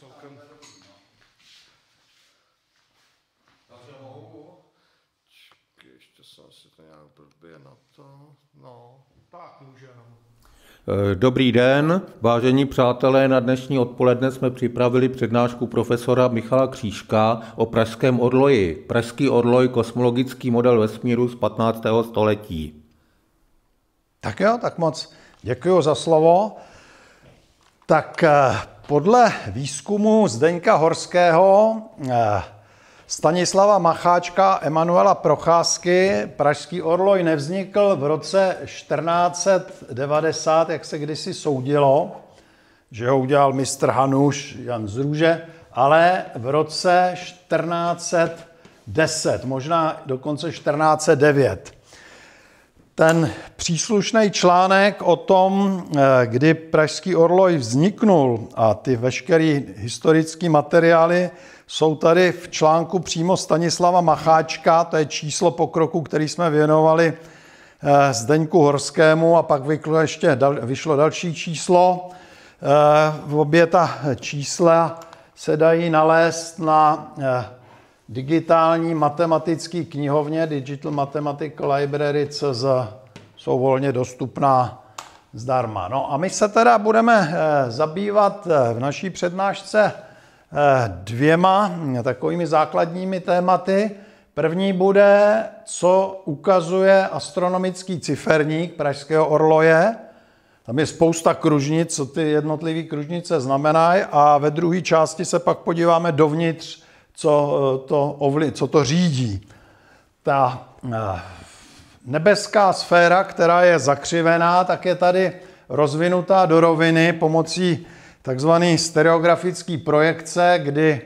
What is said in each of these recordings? celkem... Ještě se asi to nějak proběje na to. No, tak můžeme. Dobrý den, vážení přátelé, na dnešní odpoledne jsme připravili přednášku profesora Michala Křížka o Pražském orloji. Pražský orloj, kosmologický model vesmíru z 15. století. Tak jo, tak moc děkuji za slovo. Tak podle výzkumu Zdeňka Horského, Stanislava Macháčka, Emanuela Procházky, Pražský orloj nevznikl v roce 1490, jak se kdysi soudilo, že ho udělal mistr Hanuš Jan z Růže, ale v roce 1410, možná dokonce 1409. Ten příslušný článek o tom, kdy Pražský orloj vzniknul, a ty veškeré historické materiály jsou tady v článku přímo Stanislava Macháčka, to je číslo pokroku, který jsme věnovali Zdeňku Horskému, a pak vyšlo další číslo. Obě ta čísla se dají nalézt na digitální matematické knihovně Digital Mathematics Library CZ, jsou volně dostupná zdarma. No a my se teda budeme zabývat v naší přednášce dvěma takovými základními tématy. První bude, co ukazuje astronomický ciferník Pražského orloje. Tam je spousta kružnic, co ty jednotlivé kružnice znamenají, a ve druhé části se pak podíváme dovnitř, co to řídí. Ta nebeská sféra, která je zakřivená, tak je tady rozvinutá do roviny pomocí takzvané stereografické projekce, kdy,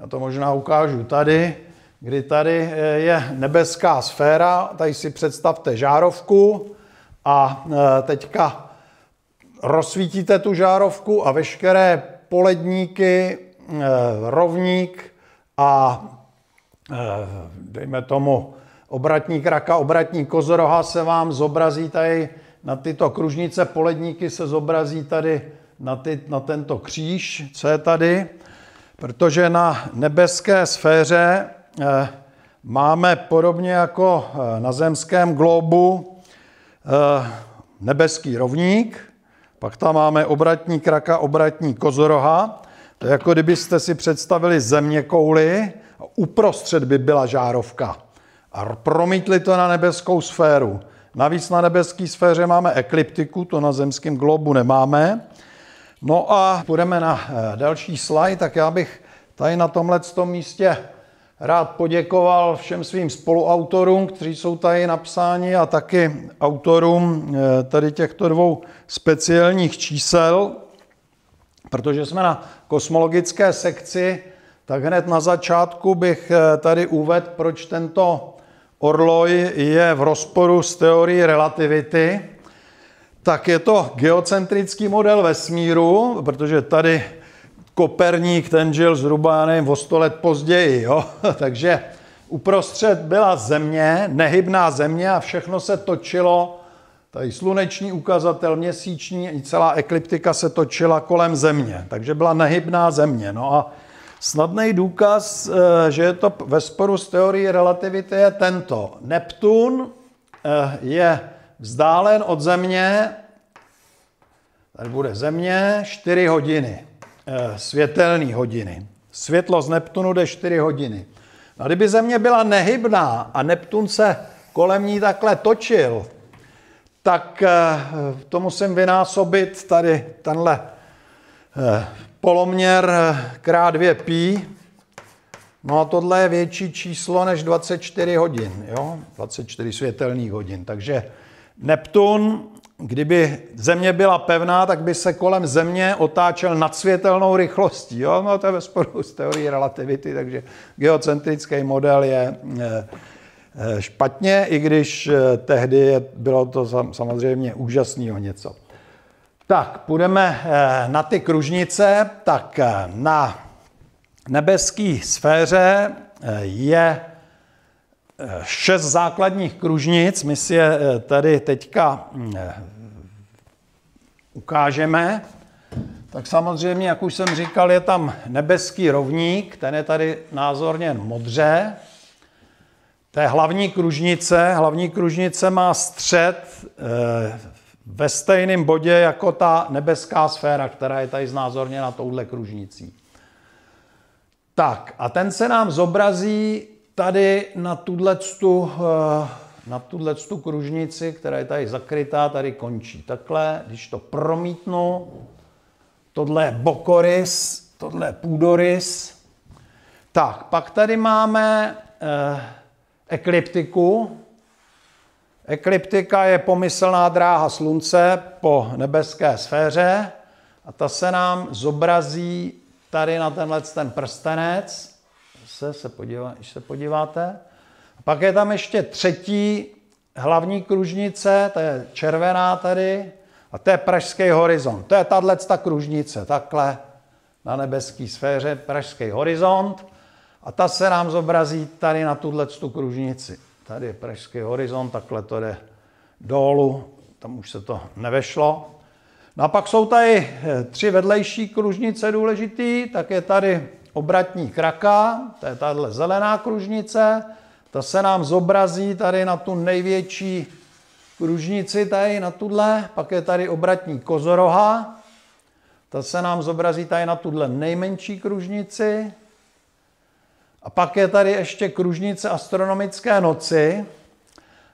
já to možná ukážu tady, kdy tady je nebeská sféra, tady si představte žárovku a teďka rozsvítíte tu žárovku a veškeré poledníky, rovník a dejme tomu obratník raka, obratník kozoroha se vám zobrazí tady na tyto kružnice, poledníky se zobrazí tady na tento kříž, co je tady, protože na nebeské sféře máme podobně jako na zemském globu nebeský rovník, pak tam máme obratník raka, obratník kozoroha. To je, jako kdybyste si představili zeměkouli, uprostřed by byla žárovka a promítli to na nebeskou sféru. Navíc na nebeské sféře máme ekliptiku, to na zemském globu nemáme. No a půjdeme na další slide, tak já bych tady na tomto místě rád poděkoval všem svým spoluautorům, kteří jsou tady napsáni, a taky autorům tady těchto dvou speciálních čísel, protože jsme na kosmologické sekci, tak hned na začátku bych tady uvedl, proč tento orloj je v rozporu s teorií relativity. Tak je to geocentrický model vesmíru, protože tady Koperník ten žil zhruba, nevím, o 100 let později. Jo? Takže uprostřed byla země, nehybná země, a všechno se točilo. Tady sluneční ukazatel, měsíční, i celá ekliptika se točila kolem země. Takže byla nehybná země. No a snadný důkaz, že je to ve sporu s teorií relativity, je tento. Neptun je vzdálen od země, tady bude země, 4 hodiny, světelné hodiny. Světlo z Neptunu jde 4 hodiny. A kdyby země byla nehybná a Neptun se kolem ní takhle točil, tak to musím vynásobit tady tenhle poloměr krát 2π. No a tohle je větší číslo než 24 hodin, jo? 24 světelných hodin. Takže Neptun, kdyby země byla pevná, tak by se kolem země otáčel nad světelnou rychlostí. Jo? No to je ve sporu s teorií relativity, takže geocentrický model je špatně, i když tehdy bylo to samozřejmě úžasného něco. Tak, půjdeme na ty kružnice. Tak na nebeské sféře je 6 základních kružnic. My si je tady teďka ukážeme. Tak samozřejmě, jak už jsem říkal, je tam nebeský rovník, ten je tady názorně modře. To je hlavní kružnice. Hlavní kružnice má střed ve stejném bodě jako ta nebeská sféra, která je tady znázorněna touhle kružnicí. Tak a ten se nám zobrazí tady na tuto kružnici, která je tady zakrytá, tady končí takhle. Když to promítnu, tohle je bokorys, tohle je půdorys. Tak, pak tady máme ekliptiku. Ekliptika je pomyslná dráha slunce po nebeské sféře a ta se nám zobrazí tady na tenhle ten prstenec. Když se podíváte. A pak je tam ještě třetí hlavní kružnice, ta je červená tady, a to je pražský horizont. To je tato kružnice, takhle na nebeské sféře, pražský horizont. A ta se nám zobrazí tady na tuto kružnici. Tady je pražský horizont, takhle to jde dolů, tam už se to nevešlo. No a pak jsou tady tři vedlejší kružnice důležitý, tak je tady obratník Raka, to je tahle zelená kružnice, ta se nám zobrazí tady na tu největší kružnici, tady na tuhle, pak je tady obratník Kozoroha, ta se nám zobrazí tady na tuhle nejmenší kružnici. A pak je tady ještě kružnice astronomické noci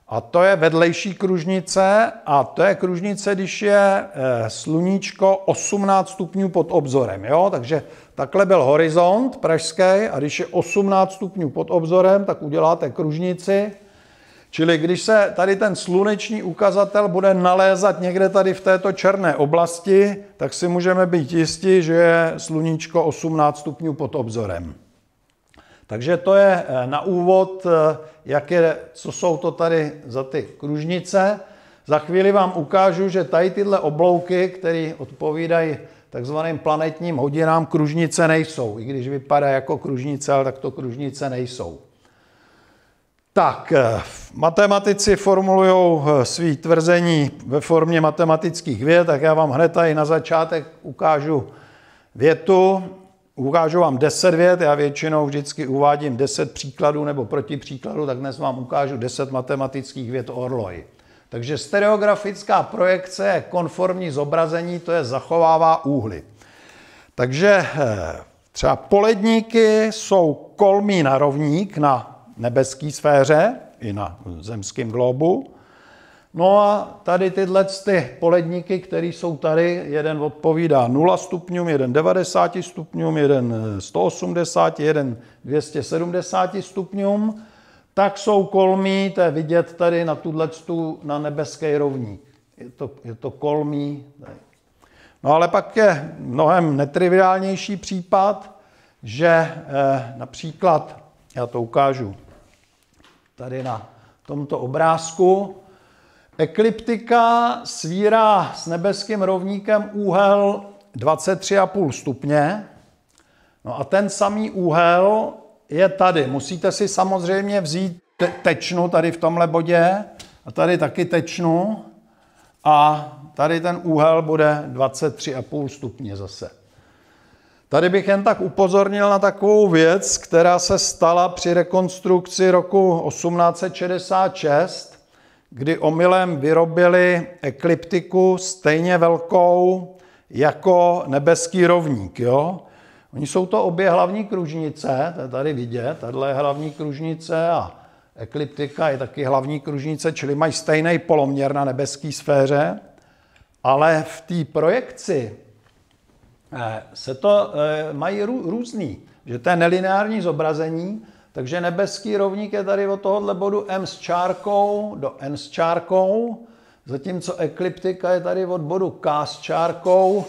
a to je vedlejší kružnice a to je kružnice, když je sluníčko 18 stupňů pod obzorem. Jo? Takže takhle byl horizont pražský a když je 18 stupňů pod obzorem, tak uděláte kružnici. Čili když se tady ten sluneční ukazatel bude nalézat někde tady v této černé oblasti, tak si můžeme být jisti, že je sluníčko 18 stupňů pod obzorem. Takže to je na úvod, co jsou to tady za ty kružnice. Za chvíli vám ukážu, že tady tyhle oblouky, které odpovídají takzvaným planetním hodinám, kružnice nejsou. I když vypadá jako kružnice, ale tak to kružnice nejsou. Tak, matematici formulují svý tvrzení ve formě matematických věd, tak já vám hned tady na začátek ukážu větu. Ukážu vám 10 vět, já většinou vždycky uvádím 10 příkladů nebo protipříkladů, tak dnes vám ukážu 10 matematických vět o orloji. Takže stereografická projekce je konformní zobrazení, to je zachovává úhly. Takže třeba poledníky jsou kolmý na rovník na nebeské sféře i na zemském globu. No a tady tyhle ty poledníky, které jsou tady, jeden odpovídá 0 stupňům, jeden 90 stupňům, jeden 180, jeden 270 stupňům, tak jsou kolmí, to je vidět tady na tuhletu, na nebeský rovník. Je to kolmí. No ale pak je mnohem netriviálnější případ, že například, já to ukážu tady na tomto obrázku, ekliptika svírá s nebeským rovníkem úhel 23,5 stupně. No a ten samý úhel je tady. Musíte si samozřejmě vzít tečnu tady v tomhle bodě a tady taky tečnu a tady ten úhel bude 23,5 stupně zase. Tady bych jen tak upozornil na takovou věc, která se stala při rekonstrukci roku 1866, kdy omylem vyrobili ekliptiku stejně velkou jako nebeský rovník. Jo? Oni jsou to obě hlavní kružnice, to je tady vidět, tahle je hlavní kružnice a ekliptika je taky hlavní kružnice, čili mají stejný poloměr na nebeské sféře, ale v té projekci se to mají různý, že to je nelineární zobrazení. Takže nebeský rovník je tady od tohohle bodu M s čárkou do N s čárkou, zatímco ekliptika je tady od bodu K s čárkou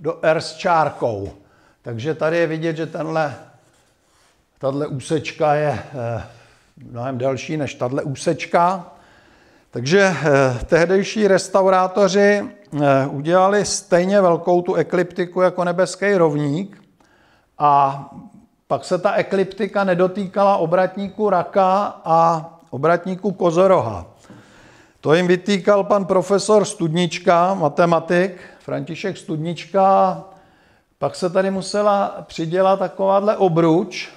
do R s čárkou. Takže tady je vidět, že tahle úsečka je mnohem delší než tahle úsečka. Takže tehdejší restaurátoři udělali stejně velkou tu ekliptiku jako nebeský rovník a pak se ta ekliptika nedotýkala obratníku Raka a obratníku Kozoroha. To jim vytýkal pan profesor Studnička, matematik, František Studnička. Pak se tady musela přidělat takováhle obruč,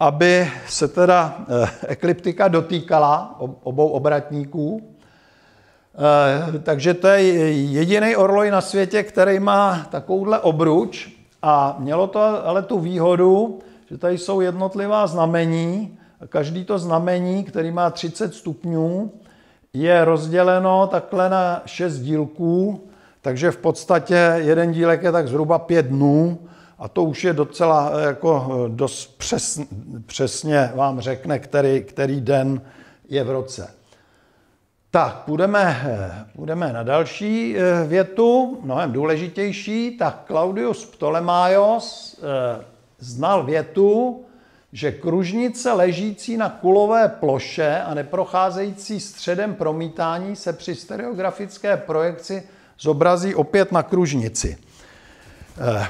aby se teda ekliptika dotýkala obou obratníků. Takže to je jediný orloj na světě, který má takovouhle obruč, a mělo to ale tu výhodu, že tady jsou jednotlivá znamení. Každý to znamení, který má 30 stupňů, je rozděleno takhle na 6 dílků, takže v podstatě jeden dílek je tak zhruba 5 dnů a to už je docela jako dost přesně vám řekne, který den je v roce. Tak, půjdeme na další větu, mnohem důležitější. Tak Claudius Ptolemaios znal větu, že kružnice ležící na kulové ploše a neprocházející středem promítání se při stereografické projekci zobrazí opět na kružnici.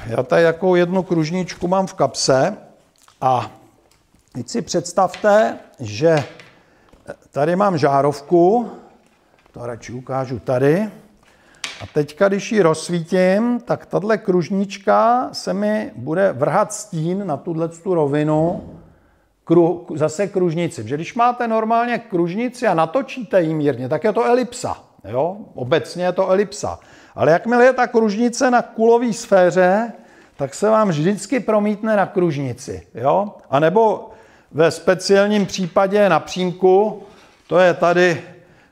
Já tady takovou jednu kružničku mám v kapse a teď si představte, že tady mám žárovku, to radši ukážu tady, a teďka, když ji rozsvítím, tak tahle kružnička se mi bude vrhat stín na tuhletu rovinu, zase kružnici. Protože když máte normálně kružnici a natočíte ji mírně, tak je to elipsa. Jo? Obecně je to elipsa. Ale jakmile je ta kružnice na kulové sféře, tak se vám vždycky promítne na kružnici. Jo? A nebo ve speciálním případě na přímku, to je tady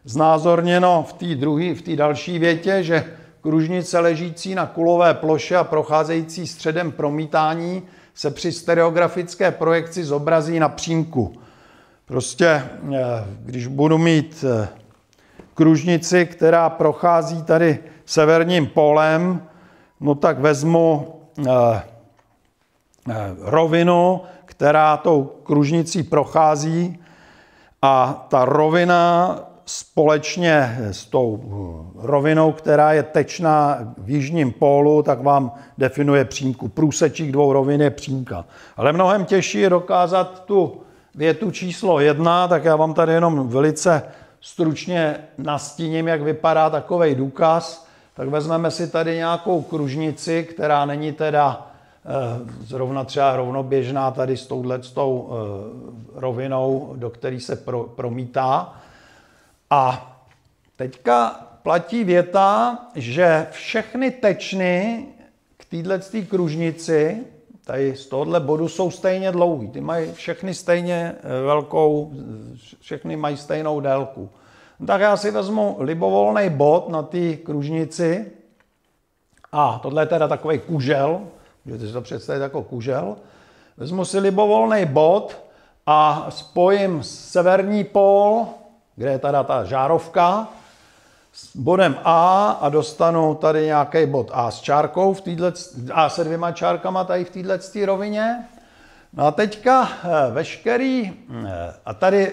znázorněno v té další větě, že kružnice ležící na kulové ploše a procházející středem promítání se při stereografické projekci zobrazí na přímku. Prostě, když budu mít kružnici, která prochází tady severním polem, no tak vezmu rovinu, která tou kružnicí prochází, a ta rovina společně s tou rovinou, která je tečná v jižním pólu, tak vám definuje přímku. Průsečík dvou rovin je přímka. Ale mnohem těžší je dokázat tu větu číslo 1, tak já vám tady jenom velice stručně nastíním, jak vypadá takovej důkaz. Tak vezmeme si tady nějakou kružnici, která není teda zrovna třeba rovnoběžná tady s touhletou rovinou, do které se promítá. A teďka platí věta, že všechny tečny k této kružnici, tady z tohohle bodu, jsou stejně dlouhý. Ty mají všechny stejně velkou, všechny mají stejnou délku. Tak já si vezmu libovolný bod na té kružnici a tohle je teda takový kužel, můžete si to představit jako kužel. Vezmu si libovolný bod a spojím severní pól, kde je teda ta žárovka, s bodem A a dostanu tady nějaký bod A s čárkou, A se dvěma čárkama tady v této rovině. No a teďka a tady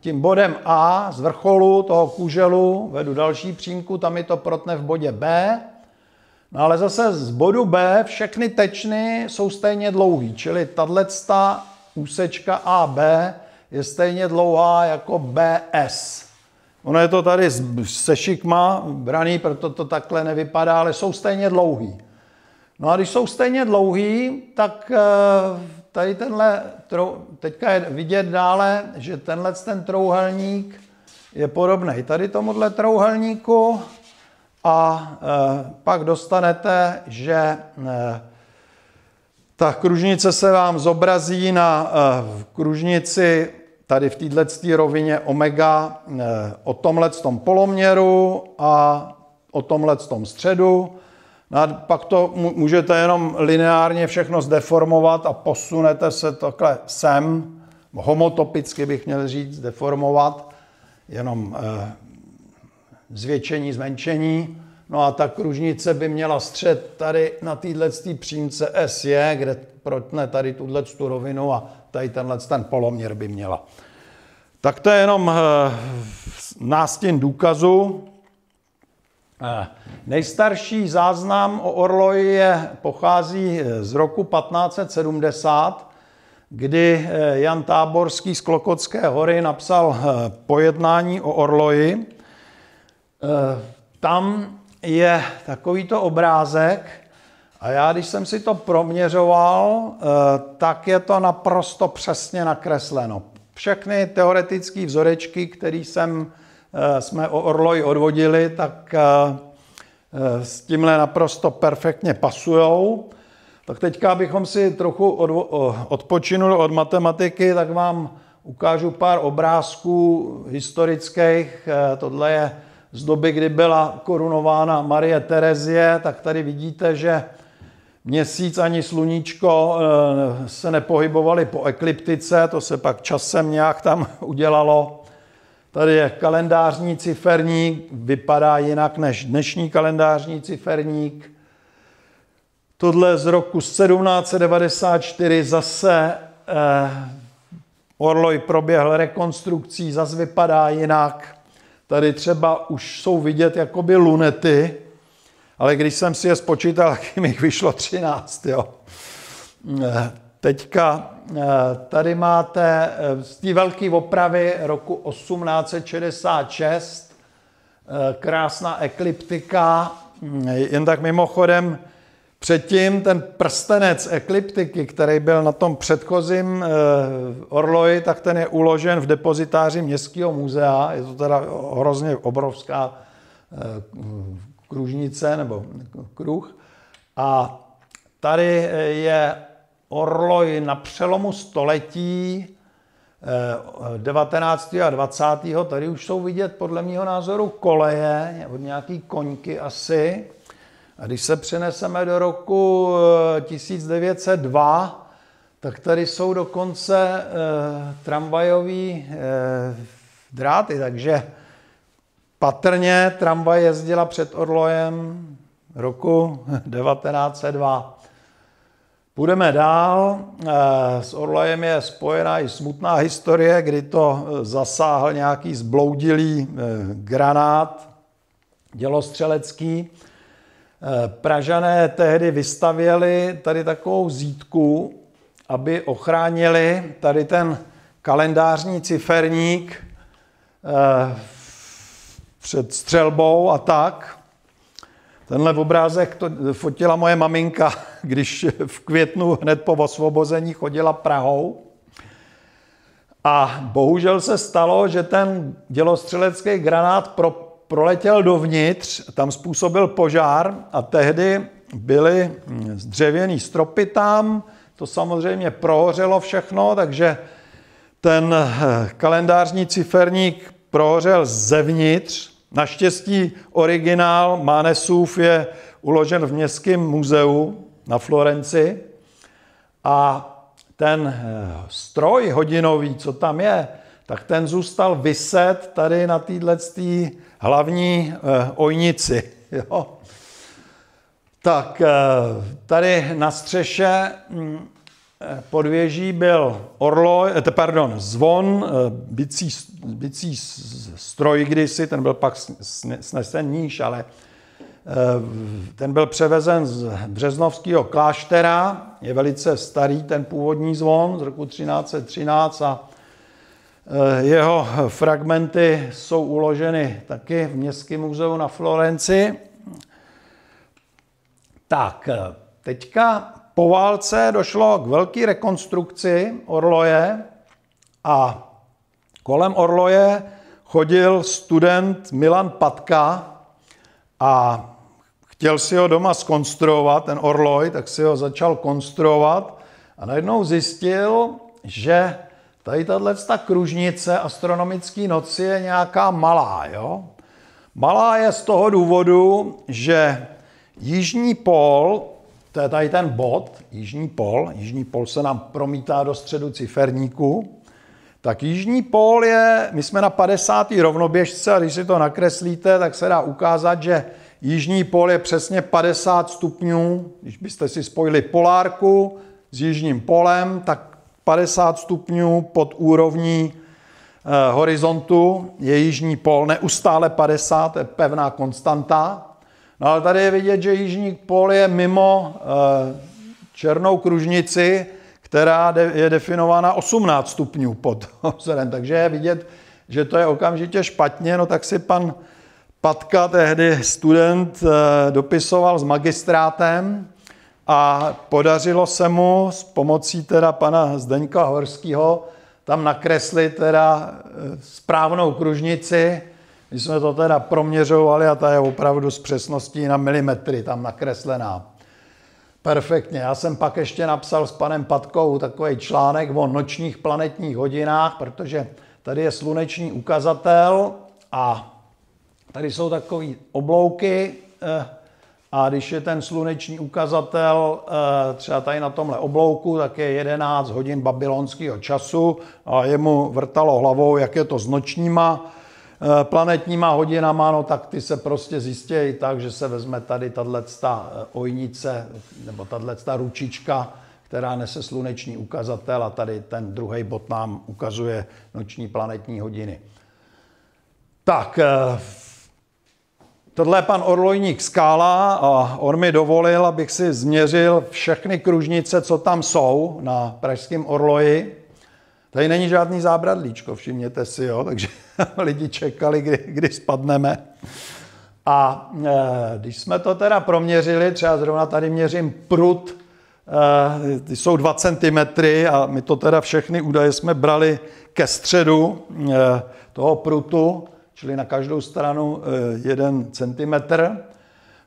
tím bodem A z vrcholu toho kuželu vedu další přímku, tam mi to protne v bodě B. No ale zase z bodu B všechny tečny jsou stejně dlouhý, čili tato úsečka AB je stejně dlouhá jako BS. Ono je to tady se šikma braný, proto to takhle nevypadá, ale jsou stejně dlouhý. No a když jsou stejně dlouhý, tak tady tenhle, teďka je vidět dále, že ten trouhelník je podobný tady tomuhle trouhelníku, a pak dostanete, že ta kružnice se vám zobrazí na kružnici tady v této rovině omega o tomhletom poloměru a o tomhletom středu. No a pak to můžete jenom lineárně všechno zdeformovat a posunete se takhle sem, homotopicky bych měl říct, deformovat, jenom zvětšení, zmenšení. No a ta kružnice by měla střed tady na této přímce SJ, kde protne tady tuhletu rovinu, a tady ten poloměr by měla. Tak to je jenom nástin důkazu. Nejstarší záznam o orloji pochází z roku 1570, kdy Jan Táborský z Klokotské hory napsal pojednání o orloji. Tam je takovýto obrázek A já, když jsem si to proměřoval, tak je to naprosto přesně nakresleno. Všechny teoretické vzorečky, které jsme o orloji odvodili, tak s tímhle naprosto perfektně pasujou. Tak teďka, abychom si trochu odpočinuli od matematiky, tak vám ukážu pár obrázků historických. Tohle je z doby, kdy byla korunována Marie Terezie, tak tady vidíte, že Měsíc ani sluníčko se nepohybovaly po ekliptice, to se pak časem nějak tam udělalo. Tady je kalendářní ciferník, vypadá jinak než dnešní kalendářní ciferník. Tohle z roku 1794 zase orloj proběhl rekonstrukcí, zase vypadá jinak. Tady třeba už jsou vidět jakoby lunety, ale když jsem si je spočítal, tak jim jich vyšlo 13. Jo. Teďka tady máte z té velké opravy roku 1866, krásná ekliptika, jen tak mimochodem, předtím ten prstenec ekliptiky, který byl na tom předchozím orloji, tak ten je uložen v depozitáři Městského muzea, je to teda hrozně obrovská kružnice nebo kruh. A tady je orloj na přelomu století 19. a 20. Tady už jsou vidět podle mého názoru koleje, od nějaký koňky asi. A když se přeneseme do roku 1902, tak tady jsou dokonce tramvajový dráty, takže patrně tramvaj jezdila před orlojem roku 1902. Půjdeme dál. S orlojem je spojená i smutná historie, kdy to zasáhl nějaký zbloudilý granát dělostřelecký. Pražané tehdy vystavěli tady takovou zítku, aby ochránili tady ten kalendářní ciferník před střelbou a tak. Tenhle obrázek to fotila moje maminka, když v květnu hned po osvobození chodila Prahou. A bohužel se stalo, že ten dělostřelecký granát proletěl dovnitř, tam způsobil požár a tehdy byly dřevěný stropy tam, to samozřejmě prohořelo všechno, takže ten kalendářní ciferník prohořel zevnitř. Naštěstí originál Mánesův je uložen v Městském muzeu na Florenci a ten stroj hodinový, co tam je, tak ten zůstal viset tady na této hlavní ojnici. Jo. Tak tady na střeše podvěží byl zvon, bicí stroj kdysi, ten byl pak snesen níž, ale ten byl převezen z březnovského kláštera, je velice starý ten původní zvon z roku 1313 a jeho fragmenty jsou uloženy taky v Městském muzeu na Florenci. Tak, teďka po válce došlo k velké rekonstrukci orloje a kolem orloje chodil student Milan Patka a chtěl si ho doma zkonstruovat, ten orloj, tak si ho začal konstruovat a najednou zjistil, že tady tato kružnice astronomické noci je nějaká malá. Jo? Malá je z toho důvodu, že jižní pól, to je tady ten bod, jižní pól se nám promítá do středu ciferníku, tak jižní pól je, my jsme na 50. rovnoběžce a když si to nakreslíte, tak se dá ukázat, že jižní pól je přesně 50 stupňů, když byste si spojili polárku s jižním polem, tak 50 stupňů pod úrovní horizontu je jižní pól, neustále 50, to je pevná konstanta. No ale tady je vidět, že jižní pól je mimo černou kružnici, která je definována 18 stupňů pod horizont. Takže je vidět, že to je okamžitě špatně, no tak si pan Patka, tehdy student, dopisoval s magistrátem, a podařilo se mu s pomocí teda pana Zdeňka Horského tam nakreslit teda správnou kružnici. My jsme to teda proměřovali a ta je opravdu s přesností na milimetry tam nakreslená. Perfektně. Já jsem pak ještě napsal s panem Patkou takový článek o nočních planetních hodinách, protože tady je sluneční ukazatel a tady jsou takový oblouky a když je ten sluneční ukazatel třeba tady na tomhle oblouku, tak je 11 hodin babylonského času a jemu vrtalo hlavou, jak je to s nočníma planetníma hodinama, no tak ty se prostě zjistějí tak, že se vezme tady tato ojnice nebo tato ručička, která nese sluneční ukazatel a tady ten druhý bod nám ukazuje noční planetní hodiny. Tak, tohle je pan orlojník Skála a on mi dovolil, abych si změřil všechny kružnice, co tam jsou na Pražském orloji. Tady není žádný zábradlíčko, všimněte si, jo? Takže lidi čekali, kdy spadneme. A když jsme to teda proměřili, třeba zrovna tady měřím prut, ty jsou 2 cm a my to teda všechny údaje jsme brali ke středu toho prutu, čili na každou stranu 1 cm.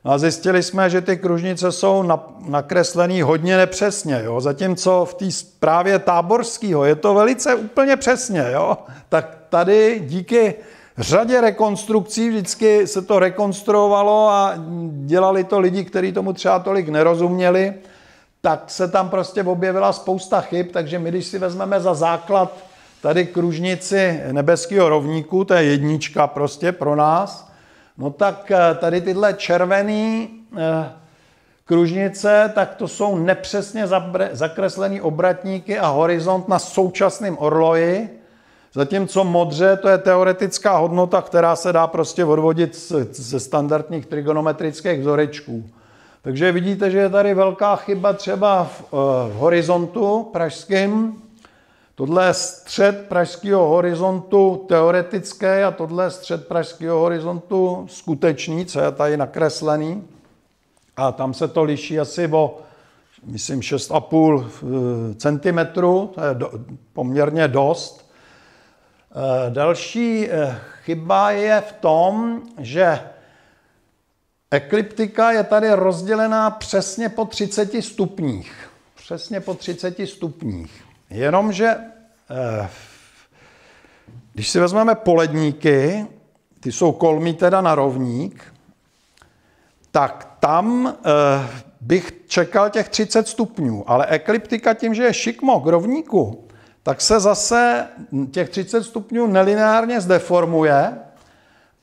No a zjistili jsme, že ty kružnice jsou nakreslené hodně nepřesně, jo? Zatímco v té zprávě Táborského je to velice úplně přesně, jo? Tak tady díky řadě rekonstrukcí vždycky se to rekonstruovalo a dělali to lidi, kteří tomu třeba tolik nerozuměli, tak se tam prostě objevila spousta chyb, takže my, když si vezmeme za základ tady kružnici nebeského rovníku, to je 1 prostě pro nás, no tak tady tyhle červené kružnice, tak to jsou nepřesně zakreslené obratníky a horizont na současném orloji, zatímco modře to je teoretická hodnota, která se dá prostě odvodit ze standardních trigonometrických vzorečků. Takže vidíte, že je tady velká chyba třeba v horizontu pražském. Tohle je střed pražského horizontu teoretické a tohle je střed pražského horizontu skutečný, co je tady nakreslený. A tam se to liší asi o, myslím, 6,5 cm, to je poměrně dost. Další chyba je v tom, že ekliptika je tady rozdělená přesně po 30 stupních. Přesně po 30 stupních. Jenomže, když si vezmeme poledníky, ty jsou kolmí teda na rovník, tak tam bych čekal těch 30 stupňů, ale ekliptika tím, že je šikmo k rovníku, tak se zase těch 30 stupňů nelineárně zdeformuje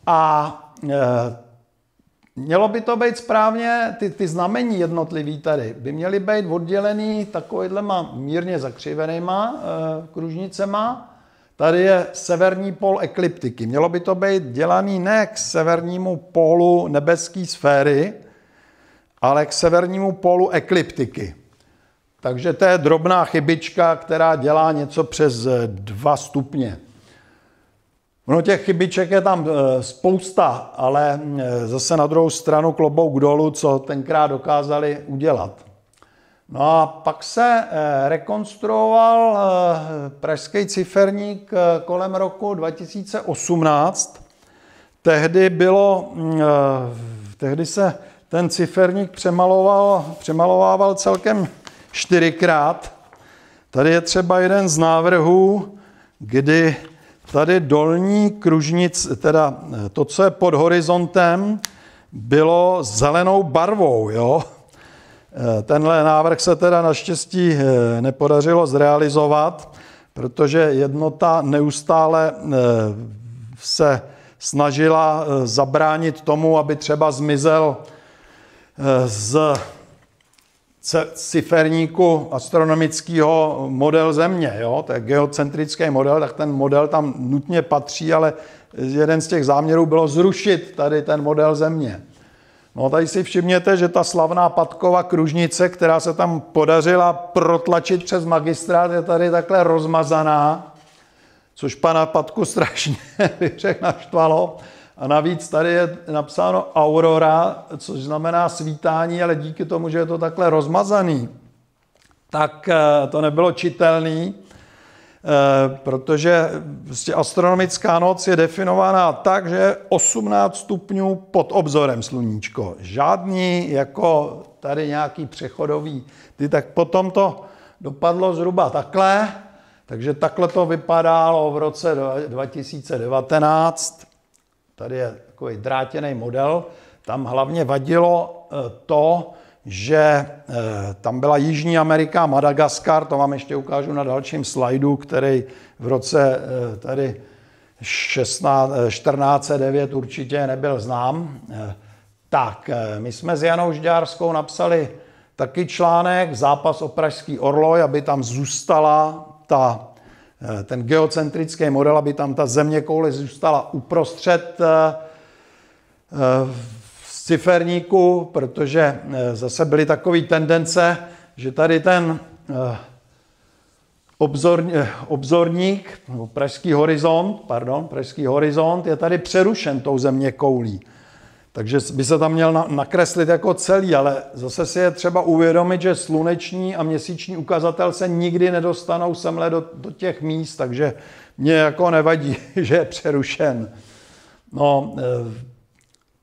a mělo by to být správně, ty znamení jednotlivý tady by měly být oddělený takovýhlema mírně zakřivenýma kružnicema. Tady je severní pól ekliptiky. Mělo by to být dělaný ne k severnímu pólu nebeské sféry, ale k severnímu pólu ekliptiky. Takže to je drobná chybička, která dělá něco přes 2 stupně. Ono těch chybiček je tam spousta, ale zase na druhou stranu klobouk dolů, co tenkrát dokázali udělat. No a pak se rekonstruoval pražský ciferník kolem roku 2018. Tehdy se ten ciferník přemalovával celkem 4krát. Tady je třeba jeden z návrhů, kdy tady dolní kružnice, teda to, co je pod horizontem, bylo zelenou barvou. Jo? Tenhle návrh se teda naštěstí nepodařilo zrealizovat, protože jednota neustále se snažila zabránit tomu, aby třeba zmizel z ciferníku astronomického model Země, jo? To je geocentrický model, tak ten model tam nutně patří, ale jeden z těch záměrů bylo zrušit tady ten model Země. No tady si všimněte, že ta slavná Patkova kružnice, která se tam podařila protlačit přes magistrát, je tady takhle rozmazaná, což pana Patku strašně naštvalo. A navíc tady je napsáno aurora, což znamená svítání, ale díky tomu, že je to takhle rozmazaný, tak to nebylo čitelný, protože prostě astronomická noc je definována tak, že je 18 stupňů pod obzorem sluníčko. Žádný jako tady nějaký přechodový. Tak potom to dopadlo zhruba takhle, takže takhle to vypadalo v roce 2019. Tady je takový drátěný model. Tam hlavně vadilo to, že tam byla Jižní Amerika, Madagaskar, to vám ještě ukážu na dalším slajdu, který v roce tady 1409 určitě nebyl znám. Tak, my jsme s Janou Žďárskou napsali taky článek Zápas o Pražský orloj, aby tam zůstala ten geocentrický model, aby tam ta zeměkoule zůstala uprostřed z ciferníku, protože zase byly takové tendence, že tady ten obzorník, pražský horizont je tady přerušen tou zeměkoulí. Takže by se tam měl nakreslit jako celý, ale zase si je třeba uvědomit, že sluneční a měsíční ukazatel se nikdy nedostanou semhle do těch míst, takže mě jako nevadí, že je přerušen. No,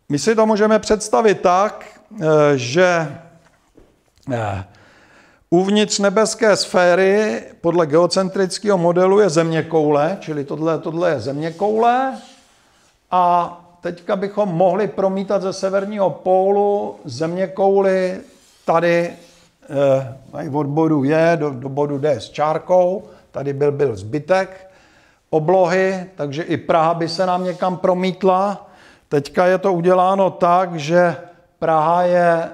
my si to můžeme představit tak, že uvnitř nebeské sféry podle geocentrického modelu je zeměkoule, čili tohle je zeměkoule, a teďka bychom mohli promítat ze severního pólu zeměkouli tady od bodu J do bodu D s čárkou, tady byl zbytek oblohy, takže i Praha by se nám někam promítla. Teďka je to uděláno tak, že Praha je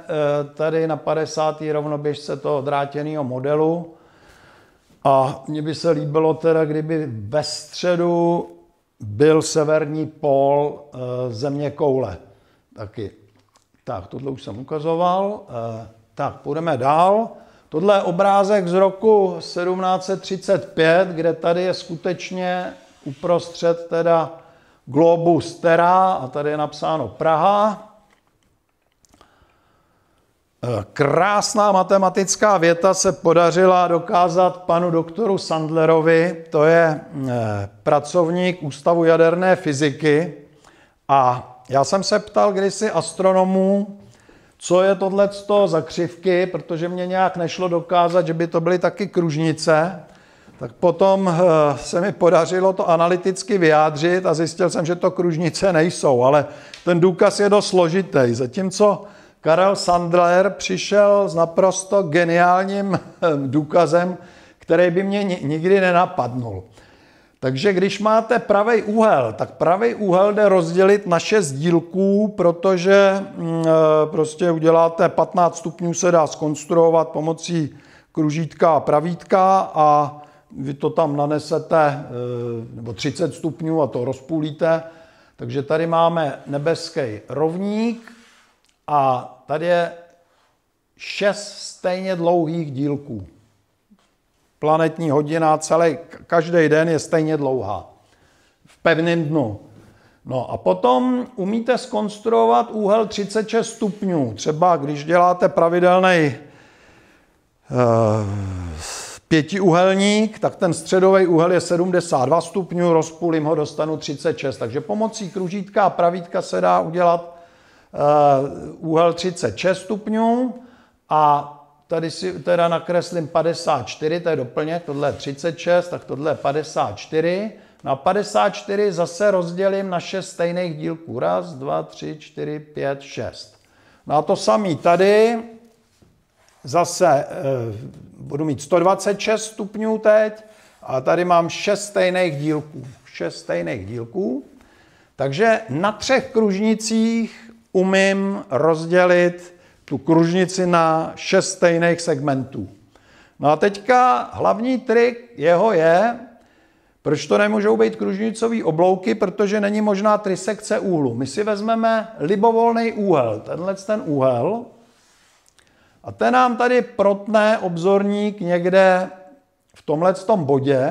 tady na 50. rovnoběžce toho drátěného modelu, a mně by se líbilo teda, kdyby ve středu byl severní pól zeměkoule taky. Tak, tohle už jsem ukazoval. Tak, půjdeme dál. Tohle je obrázek z roku 1735, kde tady je skutečně uprostřed teda globus terra a tady je napsáno Praha. Krásná matematická věta se podařila dokázat panu doktoru Sandlerovi, to je pracovník Ústavu jaderné fyziky, a já jsem se ptal kdysi astronomů, co je tohleto za křivky, protože mě nějak nešlo dokázat, že by to byly taky kružnice, tak potom se mi podařilo to analyticky vyjádřit a zjistil jsem, že to kružnice nejsou, ale ten důkaz je dost složitý, zatímco Karel Sandler přišel s naprosto geniálním důkazem, který by mě nikdy nenapadnul. Takže když máte pravý úhel, tak pravý úhel jde rozdělit na 6 dílků, protože prostě uděláte 15 stupňů, se dá zkonstruovat pomocí kružítka a pravítka a vy to tam nanesete, nebo 30 stupňů a to rozpůlíte. Takže tady máme nebeský rovník, a tady je 6 stejně dlouhých dílků. Planetní hodina, každý den je stejně dlouhá. V pevném dnu. No a potom umíte zkonstruovat úhel 36 stupňů. Třeba když děláte pravidelný pětiúhelník, tak ten středový úhel je 72 stupňů, rozpůlím ho, dostanu 36. Takže pomocí kružítka a pravítka se dá udělat úhel 36 stupňů a tady si teda nakreslím 54, to je doplněk, tohle je 36, tak tohle je 54. Na 54 zase rozdělím na 6 stejných dílků. Raz, dva, tři, čtyři, pět, šest. No a to samý tady, zase budu mít 126 stupňů teď a tady mám 6 stejných dílků. 6 stejných dílků, takže na 3 kružnicích umím rozdělit tu kružnici na 6 stejných segmentů. No a teďka hlavní trik jeho je, proč to nemůžou být kružnicové oblouky, protože není možná trisekce úhlu. My si vezmeme libovolný úhel, tenhle ten úhel, a ten nám tady protne obzorník někde v tomhletom bodě.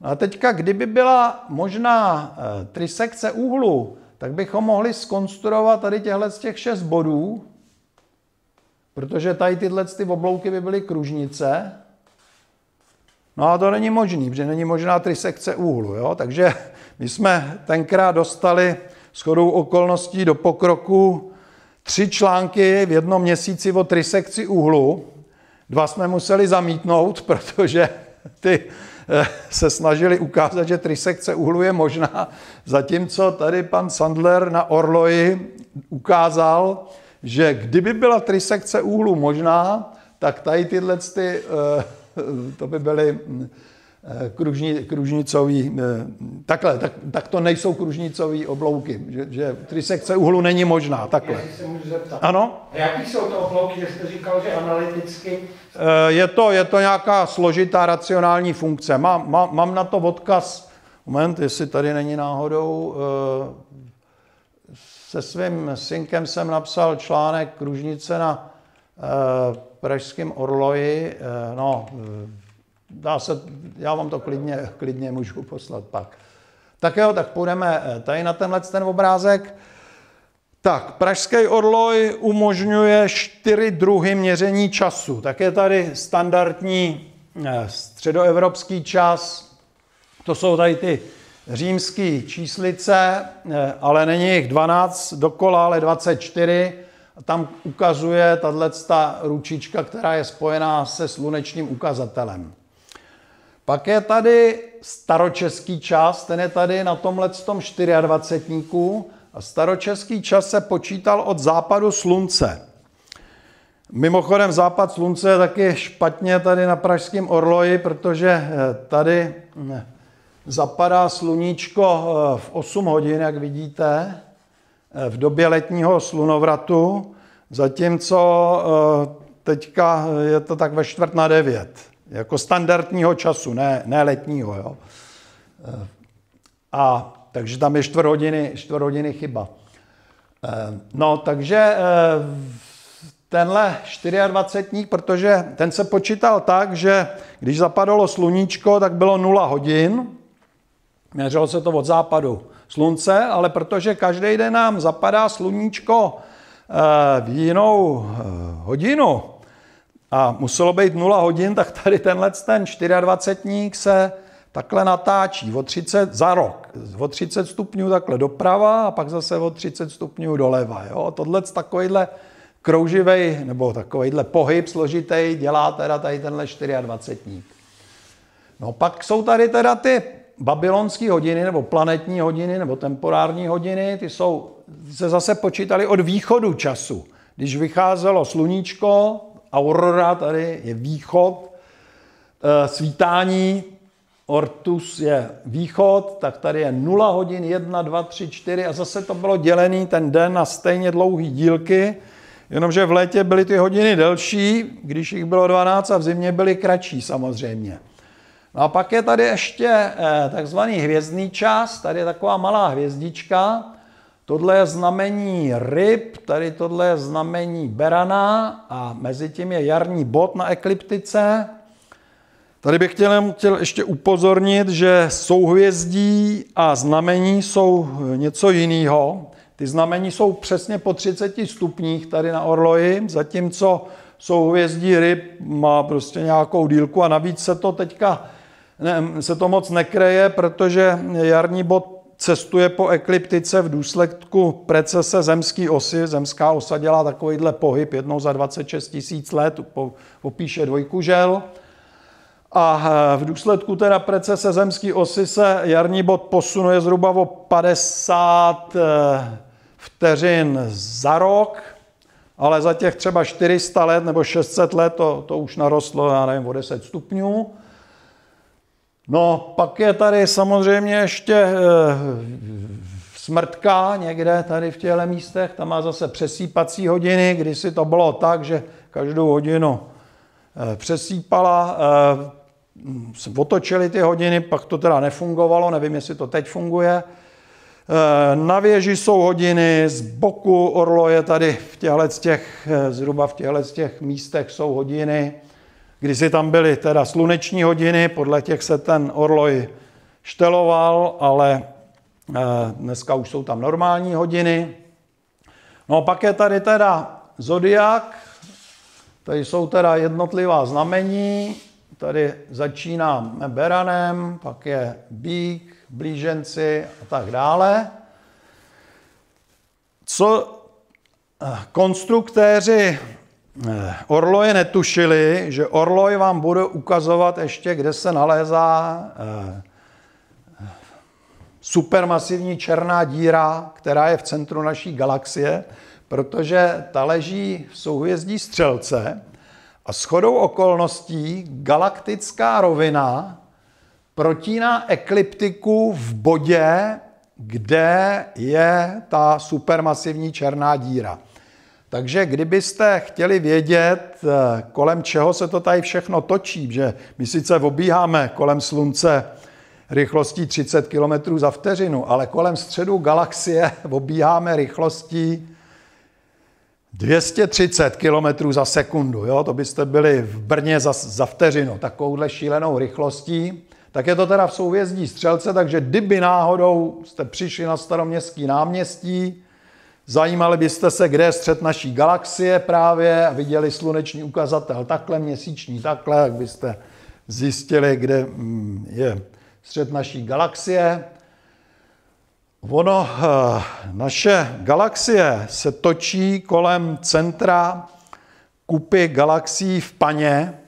No a teďka, kdyby byla možná trisekce úhlu, tak bychom mohli skonstruovat tady těchto z těch 6 bodů, protože tady tyhle ty oblouky by byly kružnice. No a to není možný, protože není možná trisekce úhlu. Jo? Takže my jsme tenkrát dostali shodou okolností do pokroku 3 články v jednom měsíci o trisekci úhlu. 2 jsme museli zamítnout, protože ty se snažili ukázat, že trisekce úhlu je možná, zatímco tady pan Sandler na Orloji ukázal, že kdyby byla trisekce úhlu možná, tak tady tyhle ty, to by byly kružnicový, takhle, tak to nejsou kružnicový oblouky, že trisekce úhlu není možná, takhle. Já se můžu zeptat. Ano? A jaký jsou to oblouky, že jste říkal, že analyticky? Je to nějaká složitá racionální funkce. Mám na to odkaz, moment, jestli tady není náhodou, se svým synkem jsem napsal článek Kružnice na Pražském orloji, no, dá se, já vám to klidně můžu poslat pak. Tak jo, tak půjdeme tady na tenhle ten obrázek. Tak, Pražský orloj umožňuje 4 druhy měření času. Tak je tady standardní středoevropský čas, to jsou tady ty římské číslice, ale není jich 12 dokola, ale 24. A tam ukazuje tato ručička, která je spojená se slunečním ukazatelem. Pak je tady staročeský čas, ten je tady na tomhletom 24. A staročeský čas se počítal od západu slunce. Mimochodem západ slunce je taky špatně tady na Pražském orloji, protože tady zapadá sluníčko v 8 hodin, jak vidíte, v době letního slunovratu, zatímco teďka je to tak ve 8:45. Jako standardního času, ne letního. Jo. A takže tam je 4 hodiny chyba. No, takže tenhle 24, protože ten se počítal tak, že když zapadalo sluníčko, tak bylo 0 hodin. Měřilo se to od západu slunce, ale protože každý den nám zapadá sluníčko v jinou hodinu, a muselo být 0 hodin, tak tady tenhle ten 24 se takhle natáčí o 30 stupňů takhle doprava a pak zase o 30 stupňů doleva. Jo? Tohle takovýhle krouživej nebo takovýhle pohyb složitý dělá teda tady tenhle 24. No pak jsou tady teda ty babylonské hodiny nebo planetní hodiny nebo temporární hodiny, ty se zase počítaly od východu času. Když vycházelo sluníčko, aurora, tady je východ, svítání, ortus je východ, tak tady je 0 hodin, 1, 2, 3, 4 a zase to bylo dělený ten den na stejně dlouhý dílky, jenomže v létě byly ty hodiny delší, když jich bylo 12 a v zimě byly kratší samozřejmě. No a pak je tady ještě takzvaný hvězdný čas, tady je taková malá hvězdička. Tohle je znamení ryb, tady tohle je znamení berana a mezi tím je jarní bod na ekliptice. Tady bych chtěl ještě upozornit, že souhvězdí a znamení jsou něco jiného. Ty znamení jsou přesně po 30 stupních tady na orloji, zatímco souhvězdí ryb má prostě nějakou dílku a navíc se to teďka moc nekreje, protože jarní bod cestuje po ekliptice v důsledku precese zemské osy. Zemská osa dělá takovýhle pohyb jednou za 26 000 let, popíše dvojkužel. A v důsledku teda precese zemské osy se jarní bod posunuje zhruba o 50 vteřin za rok, ale za těch třeba 400 let nebo 600 let to už narostlo, já nevím, o 10 stupňů. No, pak je tady samozřejmě ještě smrtka někde tady v těchto místech, tam má zase přesýpací hodiny, kdysi to bylo tak, že každou hodinu přesýpala, otočily ty hodiny, pak to teda nefungovalo, nevím, jestli to teď funguje. Na věži jsou hodiny, z boku orloje tady v zhruba v těchto místech jsou hodiny. Kdysi tam byly teda sluneční hodiny, podle těch se ten orloj šteloval, ale Dneska už jsou tam normální hodiny. No pak je tady teda zodiak. Tady jsou teda jednotlivá znamení. Tady začínáme Beranem, pak je Bík, Blíženci a tak dále. Co konstruktéři orloje netušili, že orloj vám bude ukazovat ještě, kde se nalézá supermasivní černá díra, která je v centru naší galaxie, protože ta leží v souhvězdí Střelce a shodou okolností galaktická rovina protíná ekliptiku v bodě, kde je ta supermasivní černá díra. Takže kdybyste chtěli vědět, kolem čeho se to tady všechno točí, že my sice obíháme kolem Slunce rychlostí 30 km za vteřinu, ale kolem středu galaxie obíháme rychlostí 230 km za sekundu. Jo? To byste byli v Brně za vteřinu takovouhle šílenou rychlostí. Tak je to teda v souhvězdí Střelce, takže kdyby náhodou jste přišli na Staroměstský náměstí, zajímali byste se, kde je střed naší galaxie právě, viděli sluneční ukazatel takhle, měsíční takhle, jak byste zjistili, kde je střed naší galaxie. Ono, naše galaxie se točí kolem centra kupy galaxií v Paně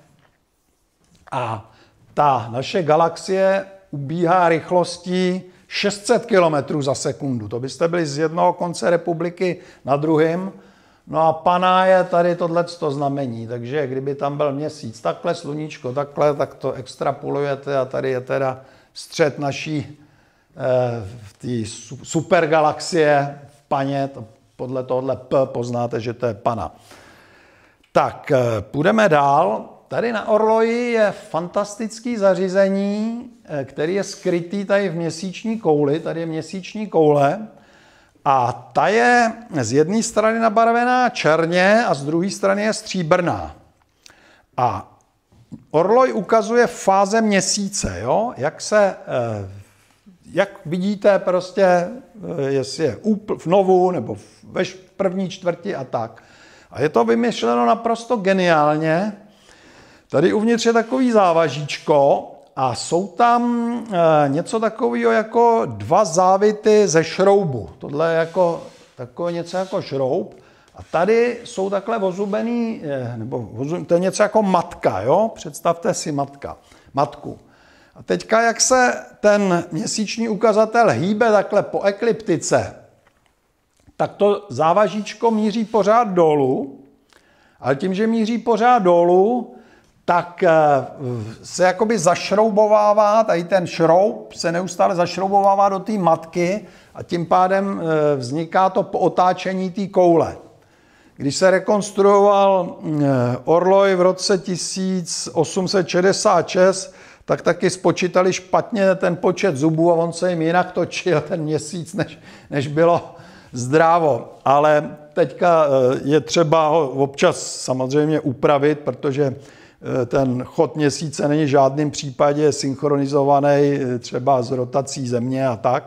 a ta naše galaxie ubíhá rychlostí 600 km za sekundu. To byste byli z jednoho konce republiky na druhým. No a Pana je tady tohleto znamení, takže kdyby tam byl měsíc takhle, sluníčko takhle, tak to extrapolujete a tady je teda střed naší supergalaxie v Paně. Podle tohohle P poznáte, že to je Pana. Tak, půjdeme dál. Tady na orloji je fantastické zařízení, který je skrytý tady v měsíční kouli. Tady je měsíční koule a ta je z jedné strany nabarvená černě a z druhé strany je stříbrná. A orloj ukazuje fáze měsíce, jo? Jak vidíte prostě, jestli je v novu nebo ve první čtvrti a tak. A je to vymyšleno naprosto geniálně. Tady uvnitř je takový závažíčko a jsou tam něco takového jako dva závity ze šroubu. Tohle je jako, takové něco jako šroub. A tady jsou takhle ozubený, to je něco jako matka, jo? Představte si matku. A teďka, jak se ten měsíční ukazatel hýbe takhle po ekliptice, tak to závažíčko míří pořád dolů, ale tím, že míří pořád dolů, tak se jakoby zašroubovává, tady ten šroub se neustále zašroubovává do té matky a tím pádem vzniká to po otáčení té koule. Když se rekonstruoval orloj v roce 1866, tak taky spočítali špatně ten počet zubů a on se jim jinak točil ten měsíc, než bylo zdrávo. Ale teďka je třeba ho občas samozřejmě upravit, protože ten chod měsíce není v žádném případě synchronizovaný třeba s rotací Země a tak.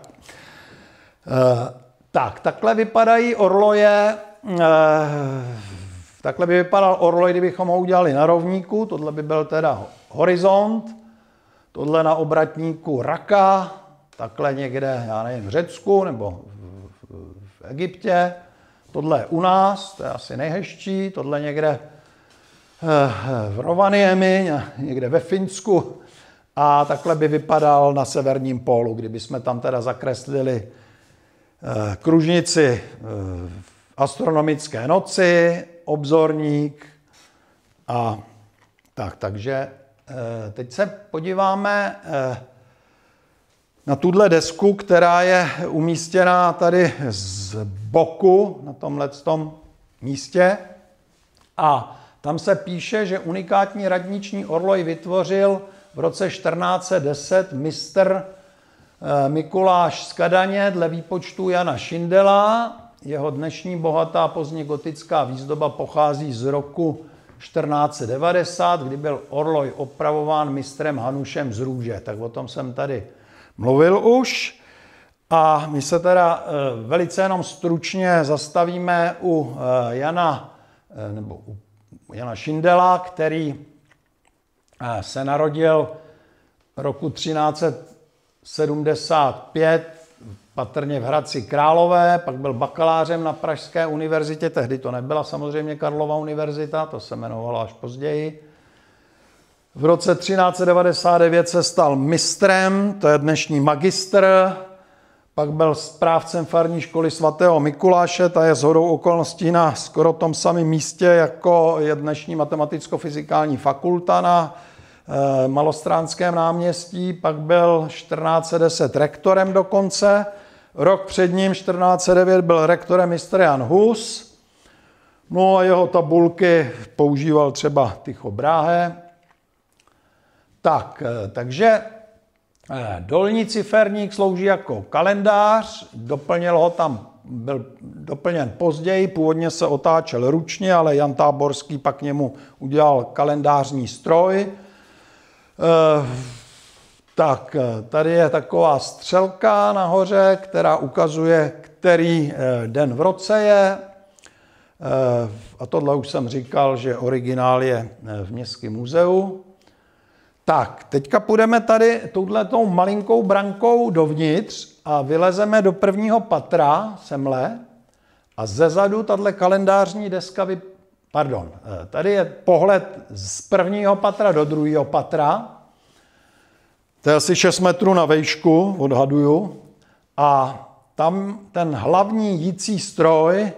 Takhle vypadají orloje, takhle by vypadal orloj, kdybychom ho udělali na rovníku, tohle by byl teda horizont, tohle na obratníku Raka, takhle někde, já nevím, v Řecku nebo v Egyptě, tohle je u nás, to je asi nejhezčí, tohle někde v Rovaniemi, někde ve Finsku a takhle by vypadal na severním pólu, kdyby jsme tam teda zakreslili kružnici astronomické noci, obzorník a tak. Takže teď se podíváme na tuhle desku, která je umístěná tady z boku na tomhletom místě a tam se píše, že unikátní radniční orloj vytvořil v roce 1410 mistr Mikuláš z Kadaně dle výpočtu Jana Šindela. Jeho dnešní bohatá pozdně gotická výzdoba pochází z roku 1490, kdy byl orloj opravován mistrem Hanušem z Růže. Tak o tom jsem tady mluvil už. A my se teda velice jenom stručně zastavíme u Jana, nebo u Jana Šindela, který se narodil roku 1375, patrně v Hradci Králové, pak byl bakalářem na Pražské univerzitě, tehdy to nebyla samozřejmě Karlova univerzita, to se jmenovalo až později. V roce 1399 se stal mistrem, to je dnešní magistr, pak byl správcem farní školy svatého Mikuláše, ta je shodou okolností na skoro tom samém místě, jako je dnešní matematicko-fyzikální fakulta na Malostránském náměstí, pak byl 1410 rektorem dokonce, rok před ním 1409 byl rektorem mistr Jan Hus, no a jeho tabulky používal třeba Tycho Brahe. Takže dolní ciferník slouží jako kalendář, doplnil ho tam, byl doplněn později, původně se otáčel ručně, ale Jan Táborský pak k němu udělal kalendářní stroj. Tak tady je taková střelka nahoře, která ukazuje, který den v roce je. A tohle už jsem říkal, že originál je v Městském muzeu. Tak, teďka půjdeme tady touhletou malinkou brankou dovnitř a vylezeme do prvního patra semhle a zezadu tato kalendářní deska Pardon, tady je pohled z prvního patra do druhého patra. To je asi 6 metrů na vejšku, odhaduju. A tam ten hlavní jící stroj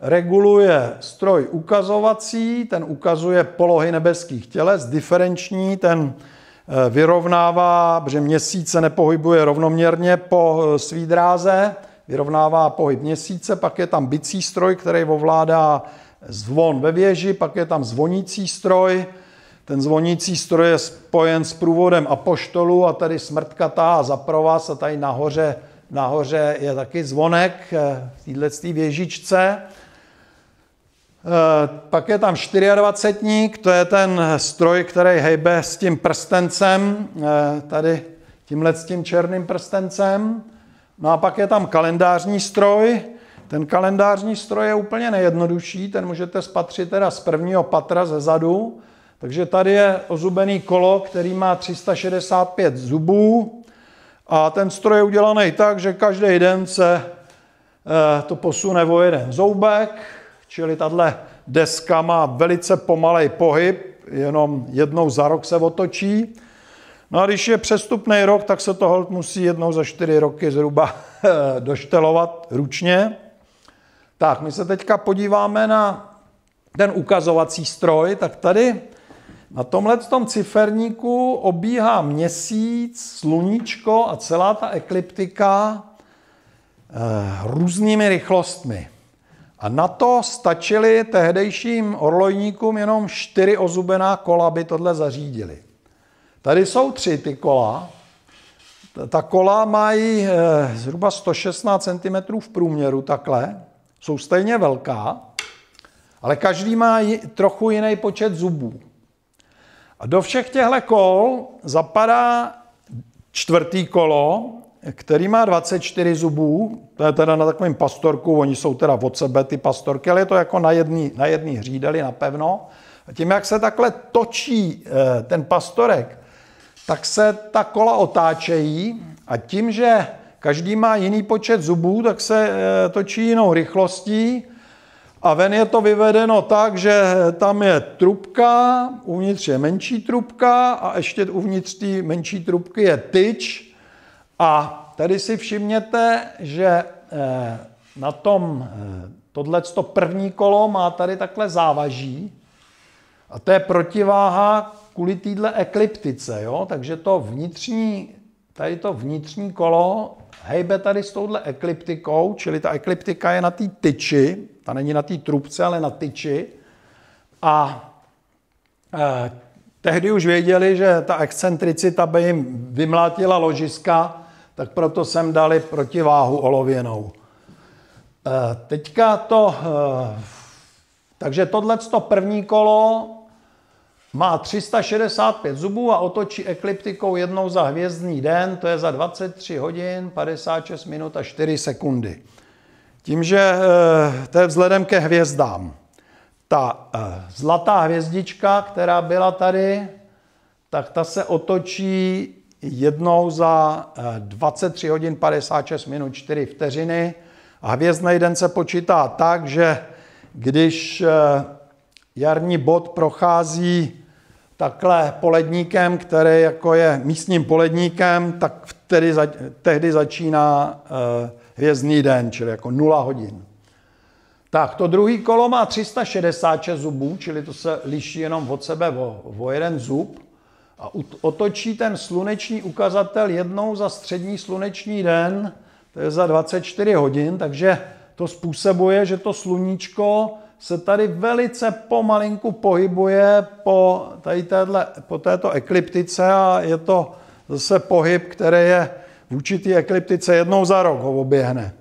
reguluje stroj ukazovací, ten ukazuje polohy nebeských těles, diferenční, ten vyrovnává, protože měsíc se nepohybuje rovnoměrně po svý dráze, vyrovnává pohyb měsíce, pak je tam bicí stroj, který ovládá zvon ve věži, pak je tam zvonící stroj. Ten zvonící stroj je spojen s průvodem apoštolů a tady smrtka táhá za provaz a tady nahoře je taky zvonek v této věžičce. Pak je tam 24ník, to je ten stroj, který hejbe s tím prstencem, tady tímhle s tím černým prstencem. No a pak je tam kalendářní stroj. Ten kalendářní stroj je úplně nejjednodušší, ten můžete spatřit teda z prvního patra ze zadu. Takže tady je ozubený kolo, který má 365 zubů a ten stroj je udělaný tak, že každý den se to posune o jeden zoubek, čili tato deska má velice pomalej pohyb, jenom jednou za rok se otočí. No a když je přestupný rok, tak se to holt musí jednou za 4 roky zhruba doštelovat ručně. Tak, my se teďka podíváme na ten ukazovací stroj, tak tady na tomhletom ciferníku obíhá měsíc, sluníčko a celá ta ekliptika různými rychlostmi. A na to stačili tehdejším orlojníkům jenom 4 ozubená kola, aby tohle zařídili. Tady jsou 3 ty kola. Ta kola mají zhruba 116 cm v průměru takhle. Jsou stejně velká, ale každý má trochu jiný počet zubů. A do všech těchto kol zapadá 4. kolo, který má 24 zubů. To je teda na takovém pastorku, oni jsou teda od sebe ty pastorky, ale je to jako na jedný hřídeli napevno. A tím, jak se takhle točí ten pastorek, tak se ta kola otáčejí a tím, že každý má jiný počet zubů, tak se točí jinou rychlostí a ven je to vyvedeno tak, že tam je trubka, uvnitř je menší trubka a ještě uvnitř té menší trubky je tyč. A tady si všimněte, že na tom tohleto první kolo má tady takhle závaží a to je protiváha kvůli této ekliptice, jo? Takže to vnitřní, tady to vnitřní kolo hejbe tady s touhle ekliptikou, čili ta ekliptika je na té tyči, ta není na té trubce, ale na tyči. A tehdy už věděli, že ta excentricita by jim vymlátila ložiska, tak proto sem dali protiváhu olověnou. Takže tohleto první kolo Má 365 zubů a otočí ekliptikou jednou za hvězdný den, to je za 23 hodin, 56 minut a 4 sekundy. Tím, že to je vzhledem ke hvězdám. Ta zlatá hvězdička, která byla tady, tak ta se otočí jednou za 23 hodin, 56 minut, 4 vteřiny. A hvězdný den se počítá tak, že když jarní bod prochází takhle poledníkem, který jako je místním poledníkem, tak tehdy začíná hvězdný den, čili jako 0 hodin. Tak to druhý kolo má 366 zubů, čili to se liší jenom od sebe o jeden zub. A otočí ten sluneční ukazatel jednou za střední sluneční den, to je za 24 hodin, takže to způsobuje, že to sluníčko se tady velice pomalinku pohybuje po této ekliptice a je to zase pohyb, který je v určitý ekliptice jednou za rok ho oběhne.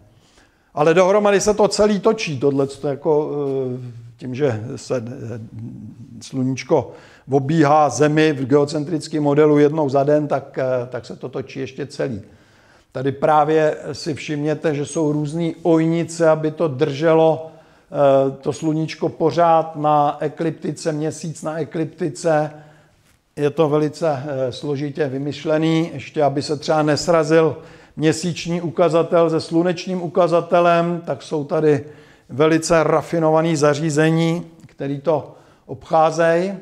Ale dohromady se to celý točí, tohleto jako tím, že se sluníčko obíhá Zemi v geocentrickém modelu jednou za den, tak se to točí ještě celý. Tady právě si všimněte, že jsou různé ojnice, aby to drželo to sluníčko pořád na ekliptice, měsíc na ekliptice. Je to velice složitě vymyšlený, ještě aby se třeba nesrazil měsíční ukazatel se slunečním ukazatelem, tak jsou tady velice rafinované zařízení, které to obcházejí.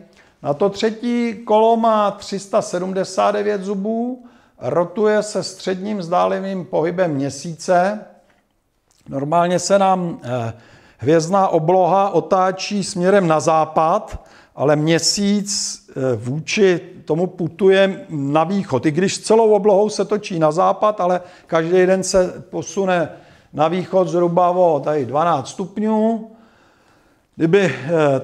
Na to třetí kolo má 379 zubů, rotuje se středním vzdáleným pohybem měsíce. Normálně se nám hvězdná obloha otáčí směrem na západ, ale měsíc vůči tomu putuje na východ. I když celou oblohou se točí na západ, ale každý den se posune na východ zhruba o tady 12 stupňů. Kdyby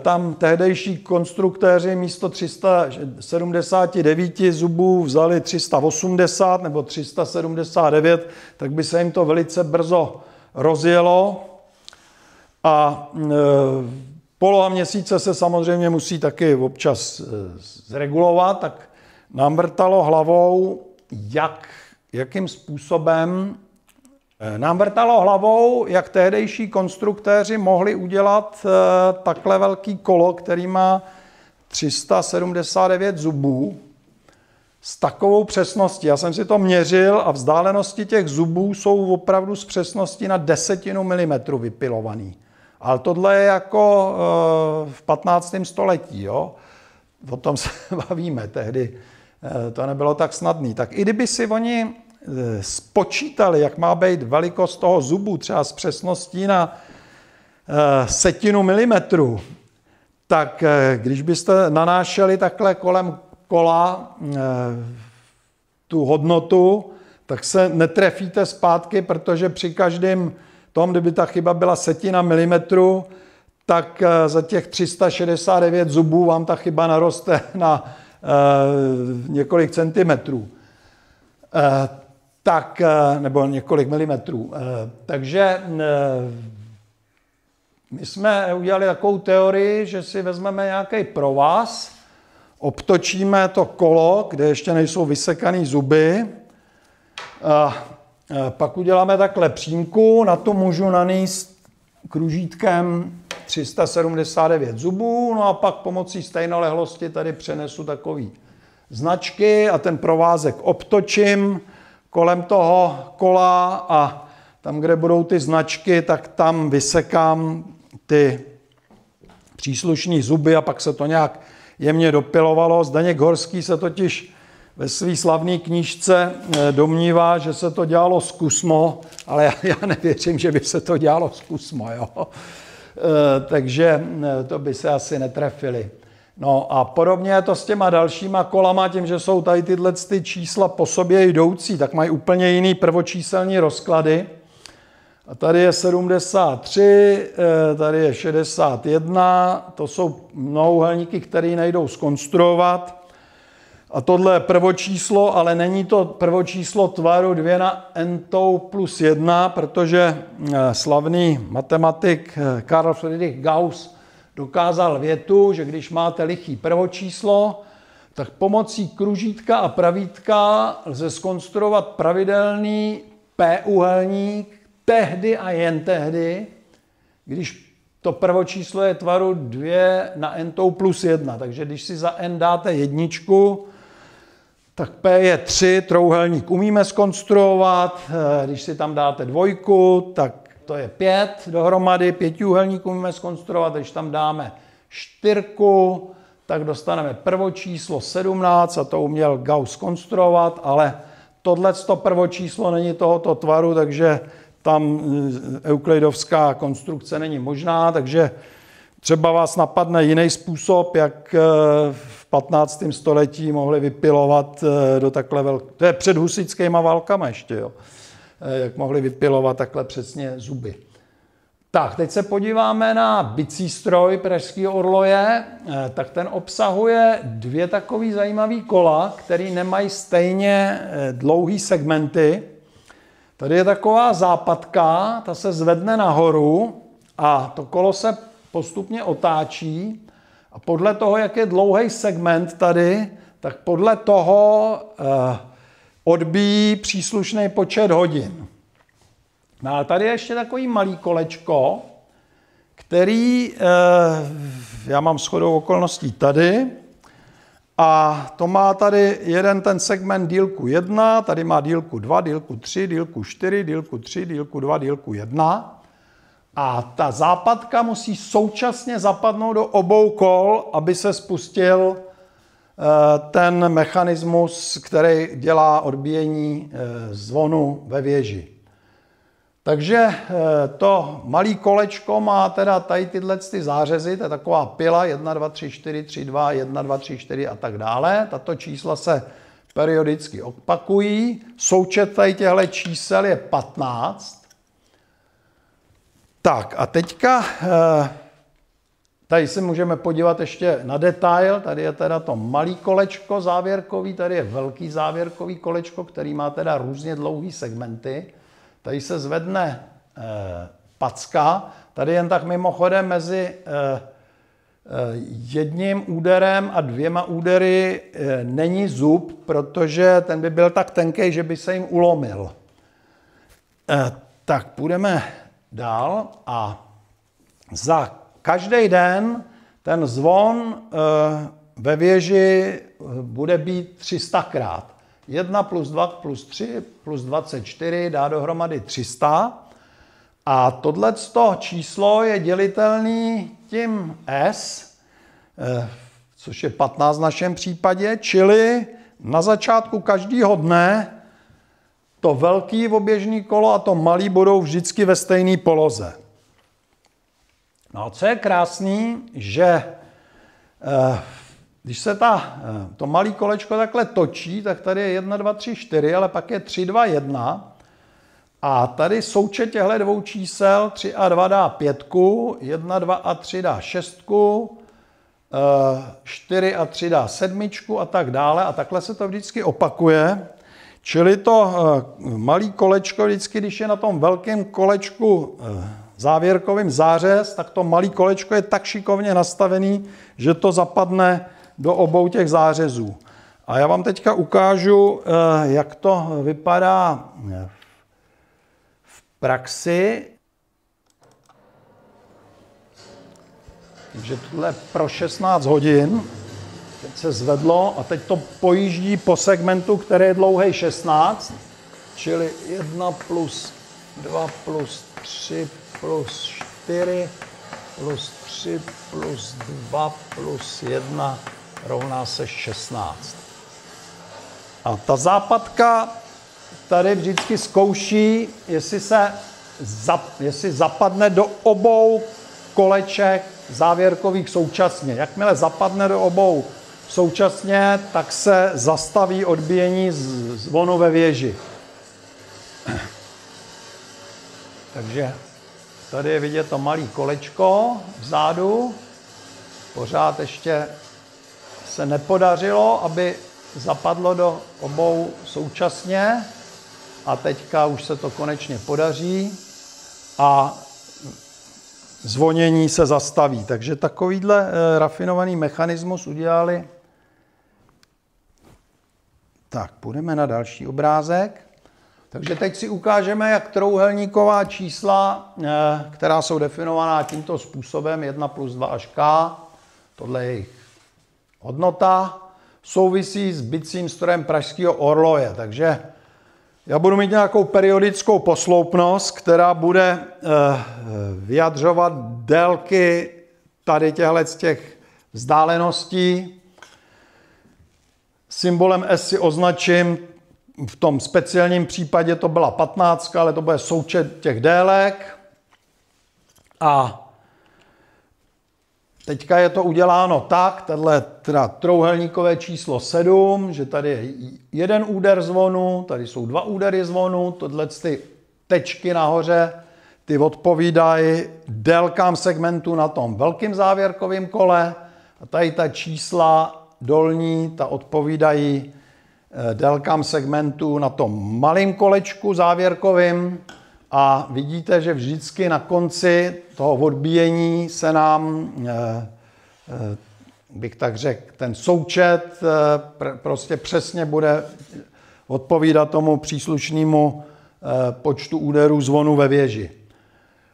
tam tehdejší konstruktéři místo 379 zubů vzali 380 nebo 379, tak by se jim to velice brzo rozjelo. A poloha měsíce se samozřejmě musí taky občas zregulovat, tak nám vrtalo hlavou, jak tehdejší konstruktéři mohli udělat takhle velký kolo, který má 379 zubů, s takovou přesností. Já jsem si to měřil a vzdálenosti těch zubů jsou opravdu s přesností na 10 milimetrů vypilovaný. Ale tohle je jako v 15. století, jo? O tom se bavíme tehdy. To nebylo tak snadné. Tak i kdyby si oni spočítali, jak má být velikost toho zubu, třeba s přesností na 100 milimetrů, tak když byste nanášeli takhle kolem kola tu hodnotu, tak se netrefíte zpátky, protože při každém tom, kdyby ta chyba byla 100 milimetrů, tak za těch 369 zubů vám ta chyba naroste na několik centimetrů. Nebo několik milimetrů. Takže my jsme udělali takovou teorii, že si vezmeme nějaký provaz, obtočíme to kolo, kde ještě nejsou vysekané zuby, pak uděláme takhle přímku, na to můžu nanést kružítkem 379 zubů, no a pak pomocí stejnolehlosti tady přenesu takový značky a ten provázek obtočím kolem toho kola a tam, kde budou ty značky, tak tam vysekám ty příslušné zuby a pak se to nějak jemně dopilovalo. Zdeněk Horský se totiž ve své slavné knížce domnívá, že se to dělalo zkusmo, ale já nevěřím, že by se to dělalo zkusmo, jo? Takže to by se asi netrefili. No a podobně je to s těma dalšíma kolama, tím, že jsou tady tyhle ty čísla po sobě jdoucí, tak mají úplně jiný prvočíselní rozklady. A tady je 73, tady je 61, to jsou mnohouhelníky, které nejdou zkonstruovat. A tohle je prvočíslo, ale není to prvočíslo tvaru 2 na n-tou plus 1, protože slavný matematik Karl Friedrich Gauss dokázal větu, že když máte lichý prvočíslo, tak pomocí kružítka a pravítka lze zkonstruovat pravidelný p-úhelník tehdy a jen tehdy, když to prvočíslo je tvaru 2 na n-tou plus 1. Takže když si za n dáte jedničku, tak p je 3, trojúhelník umíme zkonstruovat, když si tam dáte dvojku, tak to je 5 dohromady, pětiúhelník umíme zkonstruovat, když tam dáme čtyřku, tak dostaneme prvočíslo 17 a to uměl Gauss konstruovat, ale tohleto prvočíslo není tohoto tvaru, takže tam euklidovská konstrukce není možná, takže třeba vás napadne jiný způsob, jak v 15. století mohli vypilovat do takhle velké, to je před husitskýma válkama ještě, jo, jak mohli vypilovat takhle přesně zuby. Tak, teď se podíváme na bicí stroj Pražského orloje, tak ten obsahuje dvě takový zajímavý kola, které nemají stejně dlouhý segmenty. Tady je taková západka, ta se zvedne nahoru a to kolo se postupně otáčí a podle toho, jak je dlouhý segment tady, tak podle toho odbíjí příslušný počet hodin. No a tady je ještě takový malý kolečko, který já mám shodou okolností tady a to má tady jeden ten segment dílku 1, tady má dílku 2, dílku 3, dílku 4, dílku 3, dílku 2, dílku 1. A ta západka musí současně zapadnout do obou kol, aby se spustil ten mechanismus, který dělá odbíjení zvonu ve věži. Takže to malé kolečko má teda tady tyhle ty zářezy, to je taková pila 1, 2, 3, 4, 3, 2, 1, 2, 3, 4 a tak dále. Tato čísla se periodicky opakují. Součet tady těchto čísel je 15. Tak a teďka tady si můžeme podívat ještě na detail. Tady je teda to malý kolečko závěrkový, tady je velký závěrkový kolečko, který má teda různě dlouhý segmenty. Tady se zvedne packa. Tady jen tak mimochodem mezi jedním úderem a dvěma údery není zub, protože ten by byl tak tenký, že by se jim ulomil. Tak půjdeme dál a za každý den ten zvon ve věži bude být 300krát. 1 plus 2 plus 3 plus 24 dá dohromady 300. A tohleto číslo je dělitelný tím S, což je 15 v našem případě, čili na začátku každého dne to velký oběžný kolo a to malý budou vždycky ve stejné poloze. No a co je krásný, že když se to malý kolečko takhle točí, tak tady je 1, 2, 3, 4, ale pak je 3, 2, 1. A tady součet těchto dvou čísel 3 a 2 dá 5, 1, 2 a 3 dá 6, 4 a 3 dá 7 a tak dále. A takhle se to vždycky opakuje. Čili to malý kolečko vždycky, když je na tom velkém kolečku závěrkovým zářez, tak to malý kolečko je tak šikovně nastavený, že to zapadne do obou těch zářezů. A já vám teďka ukážu, jak to vypadá v praxi. Takže tohle pro 16 hodin. Teď se zvedlo a teď to pojíždí po segmentu, který je dlouhý 16, čili 1 plus 2 plus 3 plus 4 plus 3 plus 2 plus 1 rovná se 16. A ta západka tady vždycky zkouší, jestli zapadne do obou koleček závěrkových současně. Jakmile zapadne do obou současně, tak se zastaví odbíjení zvonu ve věži. Takže tady je vidět to malé kolečko vzadu. Pořád ještě se nepodařilo, aby zapadlo do obou současně. A teďka už se to konečně podaří. A zvonění se zastaví. Takže takovýhle rafinovaný mechanismus udělali. Tak, půjdeme na další obrázek. Takže teď si ukážeme, jak trojúhelníková čísla, která jsou definovaná tímto způsobem 1 plus 2 až k, tohle je jejich hodnota, souvisí s bicím strojem Pražského orloje. Takže já budu mít nějakou periodickou posloupnost, která bude vyjadřovat délky tady těch vzdáleností. Symbolem S si označím, v tom speciálním případě to byla 15, ale to bude součet těch délek. A teďka je to uděláno tak, tohle teda trojúhelníkové číslo 7, že tady je jeden úder zvonu, tady jsou dva údery zvonu, tohle ty tečky nahoře, ty odpovídají délkám segmentu na tom velkým závěrkovém kole a tady ta čísla dolní, ta odpovídají délkám segmentu na tom malém kolečku závěrkovým a vidíte, že vždycky na konci toho odbíjení se nám, bych tak řekl, ten součet prostě přesně bude odpovídat tomu příslušnému počtu úderů zvonu ve věži.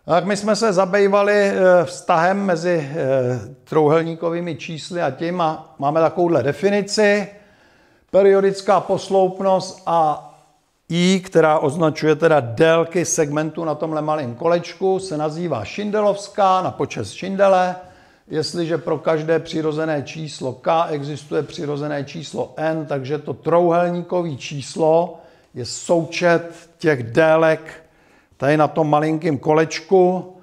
Tak my jsme se zabývali vztahem mezi trojúhelníkovými čísly a tím a máme takovouhle definici. Periodická posloupnost a I, která označuje teda délky segmentu na tomhle malém kolečku, se nazývá šindelovská na počest Šindele. Jestliže pro každé přirozené číslo k existuje přirozené číslo n, takže to trojúhelníkové číslo je součet těch délek tady na tom malinkém kolečku.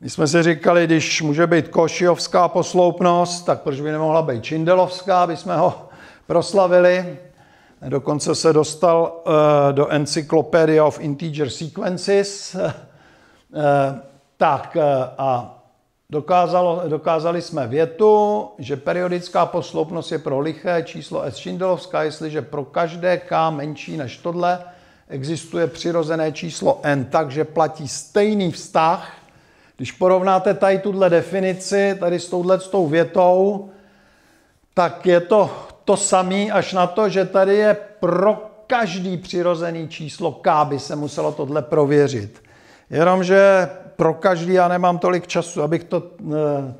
My jsme si říkali, když může být košijovská posloupnost, tak proč by nemohla být šindelovská, aby jsme ho proslavili. Dokonce se dostal do Encyclopedia of Integer Sequences. Tak a dokázali jsme větu, že periodická posloupnost je pro liché číslo S šindelovská, jestliže pro každé k menší než tohle existuje přirozené číslo n, takže platí stejný vztah. Když porovnáte tady tuhle definici, tady s touhletou větou, tak je to to samé, až na to, že tady je pro každý přirozený číslo k, by se muselo tohle prověřit. Jenomže pro každý, já nemám tolik času, abych to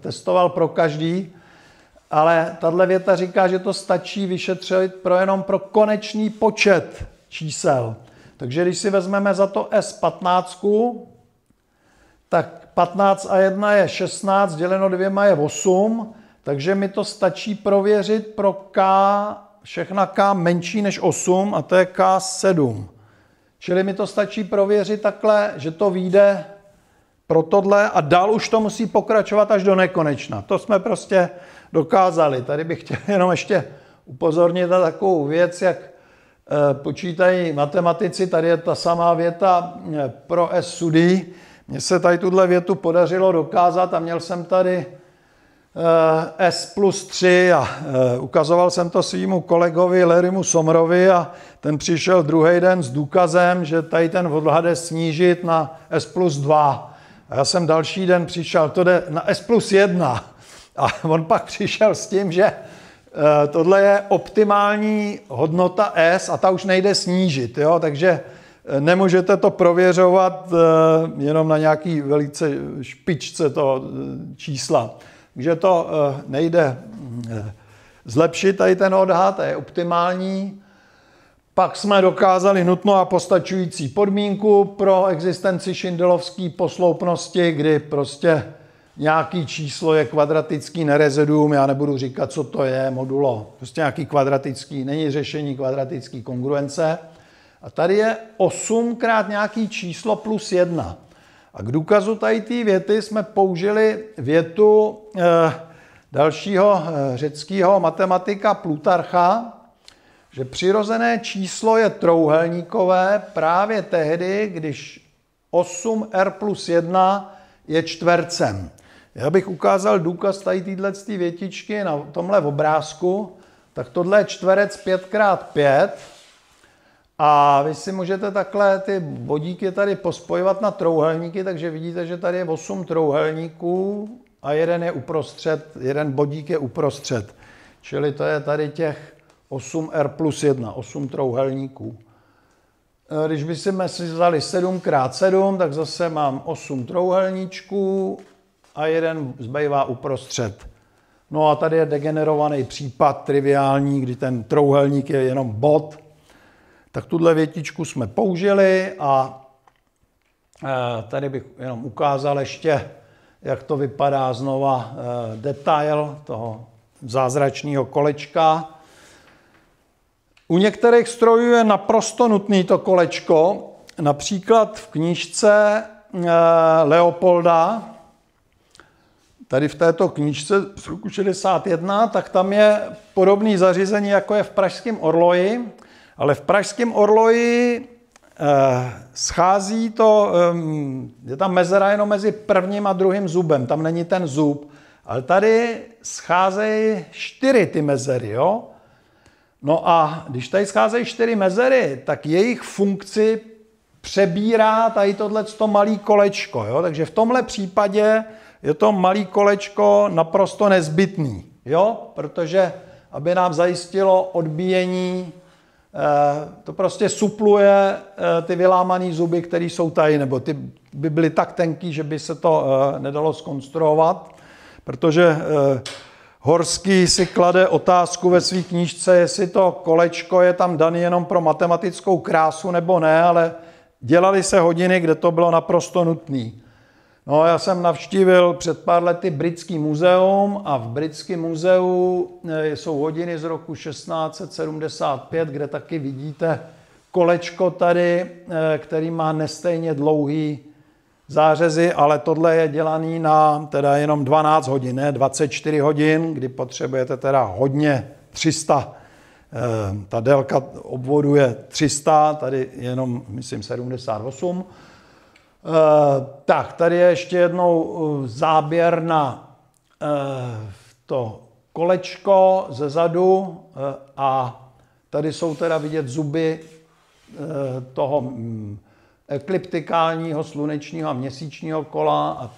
testoval pro každý, ale tahle věta říká, že to stačí vyšetřit jenom pro konečný počet čísel. Takže když si vezmeme za to S 15, tak 15 a 1 je 16, děleno 2 je 8, takže mi to stačí prověřit pro k, všechna k menší než 8 a to je k7. Čili mi to stačí prověřit takhle, že to vyjde pro tohle a dál už to musí pokračovat až do nekonečna. To jsme prostě dokázali. Tady bych chtěl jenom ještě upozornit na takovou věc, jak počítají matematici. Tady je ta samá věta pro S sudy. Mně se tady tuhle větu podařilo dokázat a měl jsem tady S plus 3 a ukazoval jsem to svýmu kolegovi Larrymu Somrovi a ten přišel druhý den s důkazem, že tady ten odhad je snížit na S plus 2. A já jsem další den přišel, to jde na S plus 1. A on pak přišel s tím, že tohle je optimální hodnota S a ta už nejde snížit, jo? Takže nemůžete to prověřovat jenom na nějaký velice špičce toho čísla. Takže to nejde zlepšit, tady ten odhad, je optimální. Pak jsme dokázali nutnou a postačující podmínku pro existenci šindelovské posloupnosti, kdy prostě nějaký číslo je kvadratický nereziduum, já nebudu říkat, co to je, modulo, prostě nějaký kvadratický, není řešení kvadratické kongruence. A tady je 8× nějaký číslo plus 1. A k důkazu tady té věty jsme použili větu dalšího řeckého matematika Plutarcha, že přirozené číslo je trojúhelníkové právě tehdy, když 8r plus 1 je čtvercem. Já bych ukázal důkaz tady této větičky na tomhle obrázku. Tak tohle je čtverec 5×5. A vy si můžete takhle ty bodíky tady pospojovat na trouhelníky, takže vidíte, že tady je 8 trouhelníků a jeden je uprostřed, jeden bodík je uprostřed. Čili to je tady těch 8R plus 1, 8 trouhelníků. Když bychom si vzali 7×7, tak zase mám 8 trouhelníčků a jeden zbývá uprostřed. No a tady je degenerovaný případ, triviální, kdy ten trouhelník je jenom bod. Tak tuhle větičku jsme použili a tady bych jenom ukázal ještě, jak to vypadá znova detail toho zázračného kolečka. U některých strojů je naprosto nutné to kolečko. Například v knížce Leopolda, tady v této knížce z roku 61, tak tam je podobné zařízení, jako je v Pražském orloji, ale v Pražském orloji schází to, je tam mezera jenom mezi prvním a druhým zubem, tam není ten zub, ale tady scházejí 4 ty mezery, jo? No a když tady scházejí 4 mezery, tak jejich funkci přebírá tady tohleto malý kolečko, jo? Takže v tomhle případě je to malý kolečko naprosto nezbytný, jo? Protože aby nám zajistilo odbíjení, to prostě supluje ty vylámané zuby, které jsou tady, nebo ty by byly tak tenký, že by se to nedalo zkonstruovat, protože Horský si klade otázku ve své knížce, jestli to kolečko je tam dané jenom pro matematickou krásu nebo ne, ale dělali se hodiny, kde to bylo naprosto nutné. No, já jsem navštívil před pár lety Britský muzeum a v Britském muzeu jsou hodiny z roku 1675, kde taky vidíte kolečko tady, který má nestejně dlouhý zářezy, ale tohle je dělaný na teda jenom 12 hodin, ne 24 hodin, kdy potřebujete teda hodně 300. Ta délka obvodu je 300, tady jenom, myslím, 78. Tak, tady je ještě jednou záběr na to kolečko ze zadu a tady jsou teda vidět zuby toho ekliptikálního, slunečního a měsíčního kola a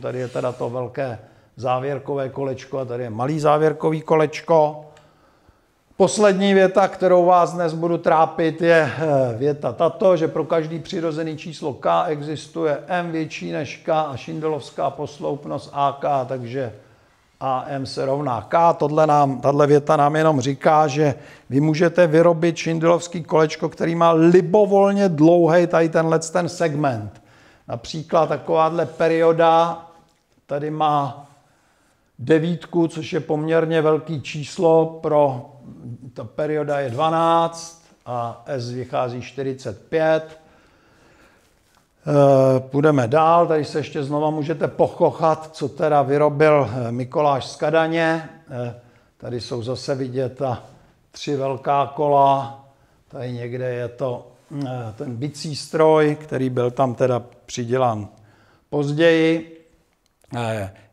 tady je teda to velké závěrkové kolečko a tady je malý závěrkový kolečko. Poslední věta, kterou vás dnes budu trápit, je věta tato, že pro každý přirozený číslo k existuje m větší než k a šindelovská posloupnost ak, takže am se rovná k. Tato věta nám jenom říká, že vy můžete vyrobit šindelovský kolečko, který má libovolně dlouhý tady tenhle segment. Například takováhle perioda tady má 9, což je poměrně velký číslo pro... Ta perioda je 12 a S vychází 45. Půjdeme dál, tady se ještě znova můžete pochochat, co teda vyrobil Mikuláš z Kadaně. Tady jsou zase vidět ta 3 velká kola. Tady někde je to ten bicí stroj, který byl tam teda přidělán později.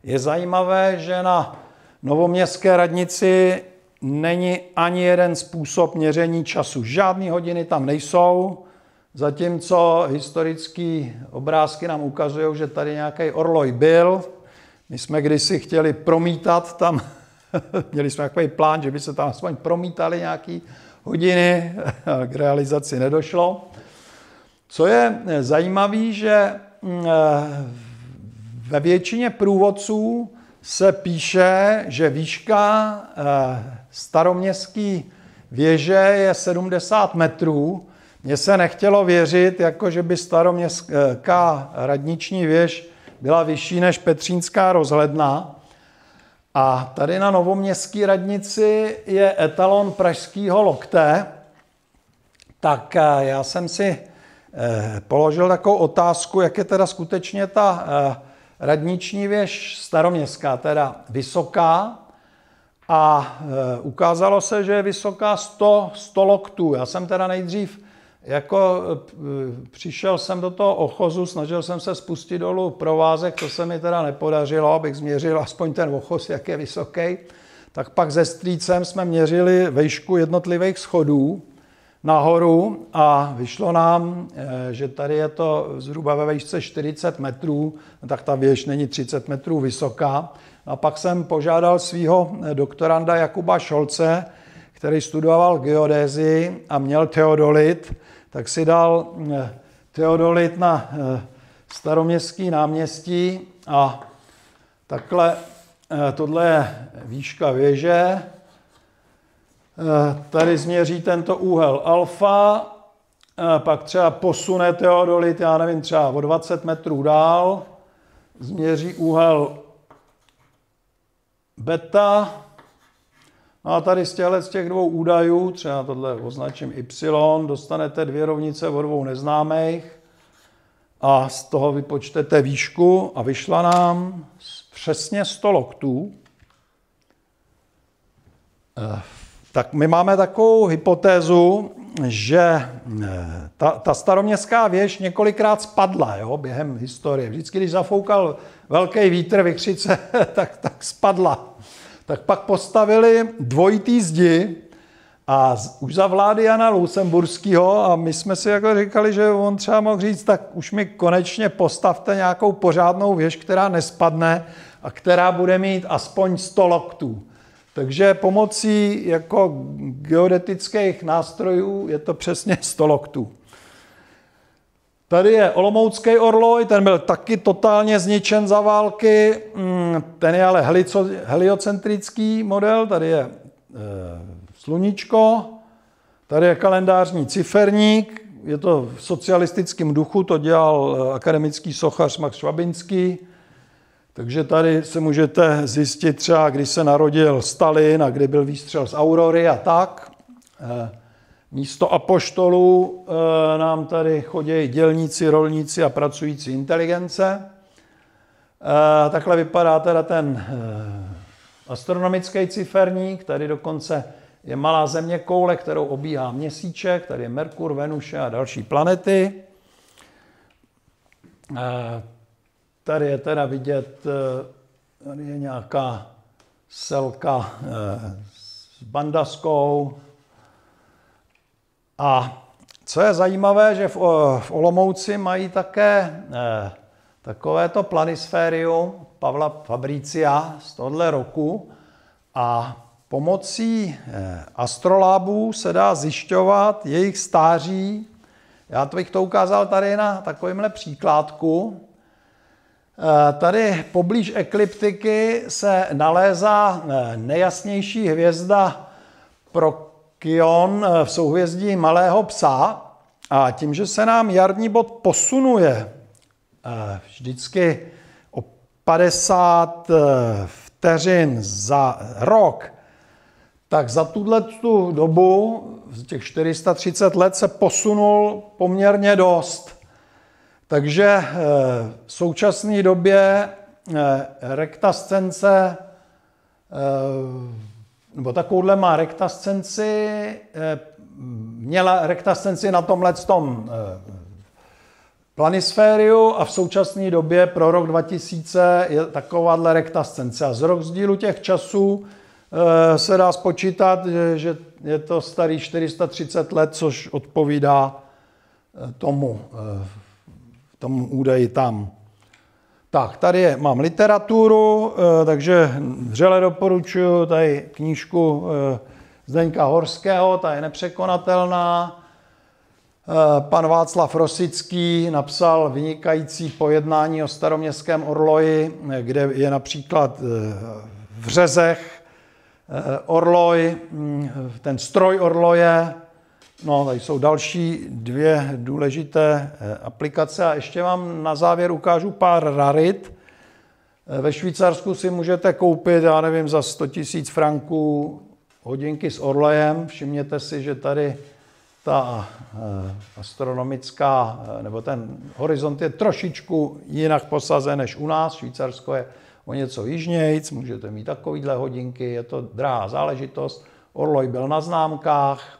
Je zajímavé, že na Novoměstské radnici není ani jeden způsob měření času. Žádné hodiny tam nejsou, zatímco historické obrázky nám ukazují, že tady nějaký orloj byl. My jsme kdysi chtěli promítat tam, měli jsme takový plán, že by se tam aspoň promítaly nějaké hodiny, k realizaci nedošlo. Co je zajímavé, že ve většině průvodců se píše, že výška staroměstské věže je 70 metrů. Mně se nechtělo věřit, jako že by staroměstská radniční věž byla vyšší než Petřínská rozhledna. A tady na Novoměstské radnici je etalon pražského lokte. Tak já jsem si položil takovou otázku, jak je teda skutečně ta radniční věž staroměstská, teda vysoká, a ukázalo se, že je vysoká 100 loktů. Já jsem teda nejdřív jako přišel jsem do toho ochozu, snažil jsem se spustit dolů provázek, to se mi teda nepodařilo, abych změřil aspoň ten ochoz, jak je vysoký. Tak pak se strýcem jsme měřili vejšku jednotlivých schodů nahoru a vyšlo nám, že tady je to zhruba ve výšce 40 metrů, tak ta věž není 30 metrů vysoká. A pak jsem požádal svého doktoranda Jakuba Šolce, který studoval geodézii a měl teodolit, tak si dal teodolit na Staroměstský náměstí a takhle, tohle je výška věže. Tady změří tento úhel alfa, pak třeba posune teodolit, já nevím, třeba o 20 metrů dál, změří úhel beta. No a tady z těch dvou údajů, třeba tohle označím y, dostanete dvě rovnice o dvou neznámých a z toho vypočtete výšku a vyšla nám přesně 100 loktů. Tak my máme takovou hypotézu, že ta staroměstská věž několikrát spadla, jo, během historie. Vždycky, když zafoukal velký vítr Vichřice, tak spadla. Tak pak postavili dvojitý zdi a už za vlády Jana Lucemburského a my jsme si jako říkali, že on třeba mohl říct, tak už mi konečně postavte nějakou pořádnou věž, která nespadne a která bude mít aspoň 100 loktů. Takže pomocí jako geodetických nástrojů je to přesně 100 loktů. Tady je Olomoucký orloj, ten byl taky totálně zničen za války, ten je ale heliocentrický model, tady je sluníčko, tady je kalendářní ciferník, je to v socialistickém duchu, to dělal akademický sochař Max Švabinský. Takže tady se můžete zjistit třeba, kdy se narodil Stalin a kdy byl výstřel z Aurory a tak. Místo apoštolů nám tady chodí dělníci, rolníci a pracující inteligence. Takhle vypadá teda ten astronomický ciferník. Tady dokonce je malá zeměkoule, kterou obíhá Měsíček. Tady je Merkur, Venuše a další planety. Tady je teda vidět, tady je nějaká selka s bandaskou. A co je zajímavé, že v Olomouci mají také takovéto planisférium Pavla Fabricia z tohoto roku a pomocí astrolábů se dá zjišťovat jejich stáří. Já bych to ukázal tady na takovémhle příkládku. Tady poblíž ekliptiky se nalézá nejjasnější hvězda Prokyon v souhvězdí Malého psa a tím, že se nám jarní bod posunuje vždycky o 50 vteřin za rok, tak za tuto dobu, z těch 430 let, se posunul poměrně dost. Takže v současné době rektascence, nebo takovouhle má rektascenci, měla rektascenci na tomhletom planisfériu a v současné době pro rok 2000 je takováhle rektascence. A z rozdílu těch časů se dá spočítat, že je to starý 430 let, což odpovídá tomu údaji tam. Tak, tady mám literaturu, takže vřele doporučuji tady knížku Zdeňka Horského, ta je nepřekonatelná. Pan Václav Rosický napsal vynikající pojednání o staroměstském orloji, kde je například v řezech orloj, ten stroj orloje. No, tady jsou další dvě důležité aplikace a ještě vám na závěr ukážu pár rarit. Ve Švýcarsku si můžete koupit, já nevím, za 100 000 franků hodinky s orlojem. Všimněte si, že tady ta astronomická, nebo ten horizont je trošičku jinak posazen než u nás. Švýcarsko je o něco jižnějc, můžete mít takovýhle hodinky, je to drahá záležitost. Orloj byl na známkách.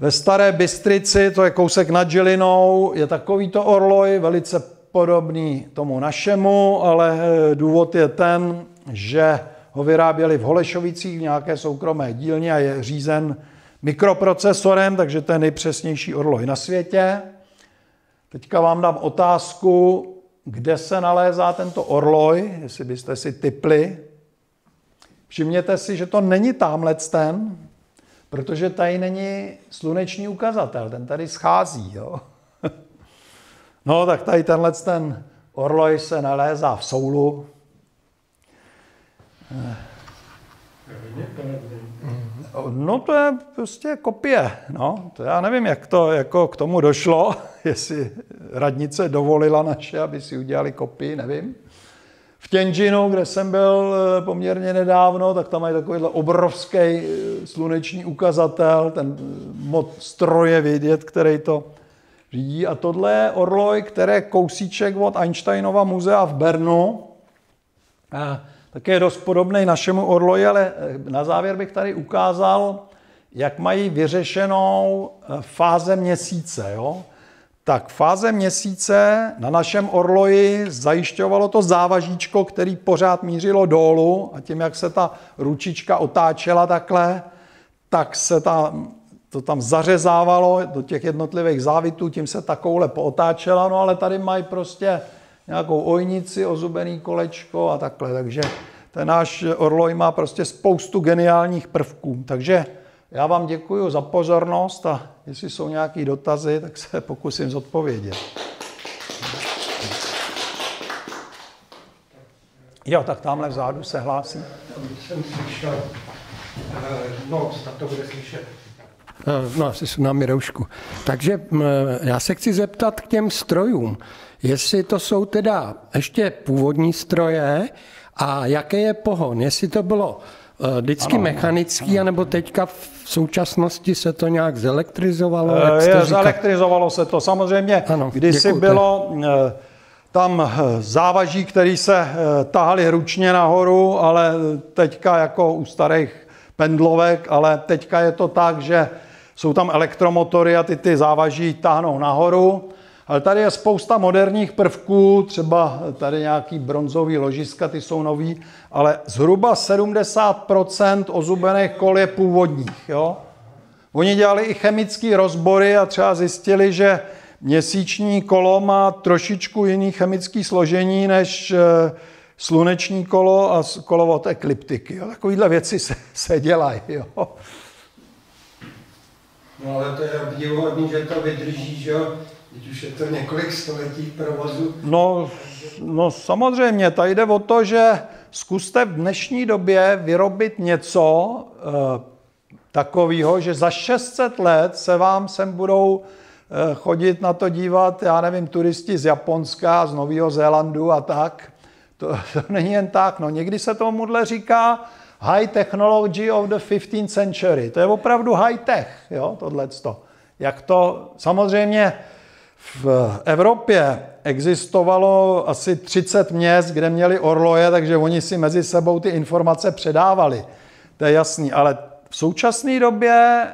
Ve Staré Bystřici, to je kousek nad Žilinou, je takovýto orloj, velice podobný tomu našemu, ale důvod je ten, že ho vyráběli v Holešovicích v nějaké soukromé dílně a je řízen mikroprocesorem, takže to je nejpřesnější orloj na světě. Teďka vám dám otázku, kde se nalézá tento orloj, jestli byste si tipli. Všimněte si, že to není tamhleten, protože tady není sluneční ukazatel, ten tady schází. Jo? No tak tady ten orloj se nalézá v Soulu. No to je prostě kopie. No, to já nevím, jak to jako k tomu došlo, jestli radnice dovolila naše, aby si udělali kopii, nevím. V Tienžinu, kde jsem byl poměrně nedávno, tak tam mají takovýhle obrovský sluneční ukazatel, ten mod stroje vidět, který to řídí. A tohle je orloj, který je kousíček od Einsteinova muzea v Bernu. Také je dost podobný našemu orloji, ale na závěr bych tady ukázal, jak mají vyřešenou fáze měsíce. Jo? Tak fáze měsíce na našem orloji zajišťovalo to závažíčko, který pořád mířilo dolů, a tím, jak se ta ručička otáčela takhle, tak se to tam zařezávalo do těch jednotlivých závitů, tím se takouhle pootáčela, no ale tady mají prostě nějakou ojnici, ozubený kolečko a takhle. Takže ten náš orloj má prostě spoustu geniálních prvků. Takže já vám děkuji za pozornost, a jestli jsou nějaké dotazy, tak se pokusím zodpovědět. Jo, tak tamhle vzadu se hlásí. No, snad to bude slyšet. No, asi na Miroušku. Takže já se chci zeptat k těm strojům. Jestli to jsou teda ještě původní stroje a jaký je pohon? Jestli to bylo vždycky mechanický, anebo teďka v současnosti se to nějak zelektrizovalo? Zelektrizovalo se to, samozřejmě. Ano, kdysi bylo tam závaží, který se tahali ručně nahoru, ale teďka jako u starých pendlovek, ale teďka je to tak, že jsou tam elektromotory a ty závaží táhnou nahoru. Ale tady je spousta moderních prvků, třeba tady nějaký bronzový ložiska, ty jsou nový, ale zhruba 70% ozubených kol je původních. Jo? Oni dělali i chemické rozbory a třeba zjistili, že měsíční kolo má trošičku jiný chemický složení než sluneční kolo a kolo od ekliptiky. Jo? Takovýhle věci se dělají. Jo? No ale to je obdivuhodný, že to vydrží, že jo? Teď už je to několik století provozu. No samozřejmě, tady jde o to, že zkuste v dnešní době vyrobit něco takového, že za 600 let se vám sem budou chodit na to dívat, já nevím, turisti z Japonska, z Nového Zélandu a tak. To není jen tak. No, někdy se tomuhle říká high technology of the 15th century. To je opravdu high tech, jo, tohleto. Jak to samozřejmě v Evropě existovalo asi 30 měst, kde měli orloje, takže oni si mezi sebou ty informace předávali. To je jasný, ale v současné době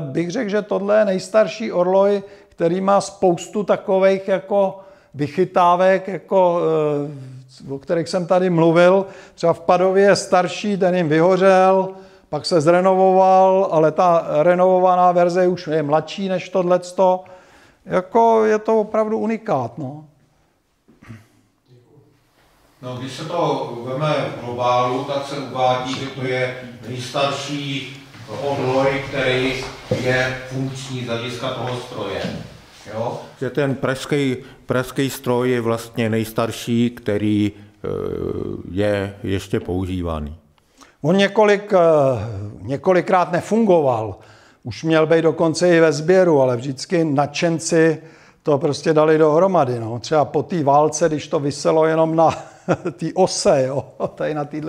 bych řekl, že tohle je nejstarší orloj, který má spoustu takových jako vychytávek, jako, o kterých jsem tady mluvil. Třeba v Padově je starší, ten jim vyhořel, pak se zrenovoval, ale ta renovovaná verze už je mladší než tohleto. Jako je to opravdu unikát, no. No, když se to veme v globálu, tak se uvádí, že to je nejstarší orloj, který je funkční z hlediska toho stroje. Jo? Že ten pražský stroj je vlastně nejstarší, který je ještě používaný. On několikrát nefungoval. Už měl být dokonce i ve sběru, ale vždycky nadšenci to prostě dali dohromady. No. Třeba po té válce, když to viselo jenom na té ose, jo. Tady na této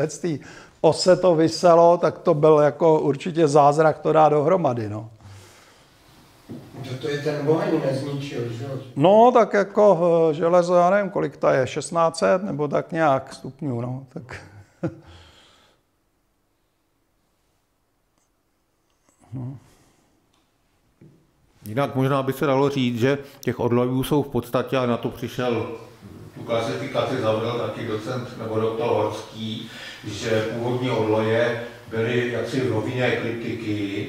ose to viselo, tak to byl jako určitě zázrak to dá dohromady. No. To je ten boheň nezničil, že? No, tak jako železo, já nevím, kolik to je, 1600 nebo tak nějak stupňů, no. Tak. No. Jinak možná by se dalo říct, že těch orlojů jsou v podstatě, a na to přišel, tu klasifikaci zavedl taky docent nebo doktor Horský, že původní orloje byly jaksi v rovině ekliptiky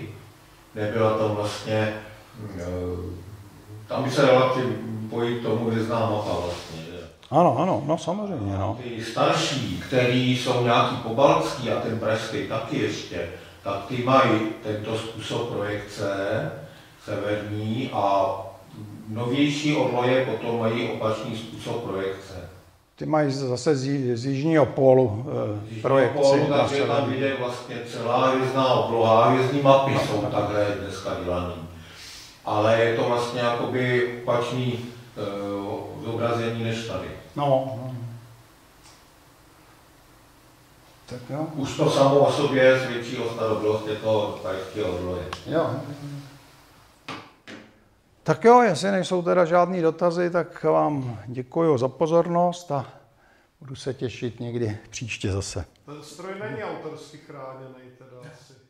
nebyla tam vlastně, tam by se relativně pojí k tomu, kde zná mapa vlastně. Že? Ano, ano, no samozřejmě. No. Ty starší, který jsou nějaký pobaltský a ten pražský taky ještě, tak ty mají tento způsob projekce severní a novější orloje potom mají opačný způsob projekce. Ty mají zase z jižního pólu projekci. Takže tam jde vlastně celá hvězdná obloha, hvězdní mapy jsou takhle dneska dělané. Ale je to vlastně jakoby opačný zobrazení než tady. No. Tak jo. Už to samo o sobě svědčí o starobylostě toho pražského orloje. Jo. Tak jo, jestli nejsou teda žádný dotazy, tak vám děkuji za pozornost a budu se těšit někdy příště zase. Ten stroj není autorsky chráněný teda asi.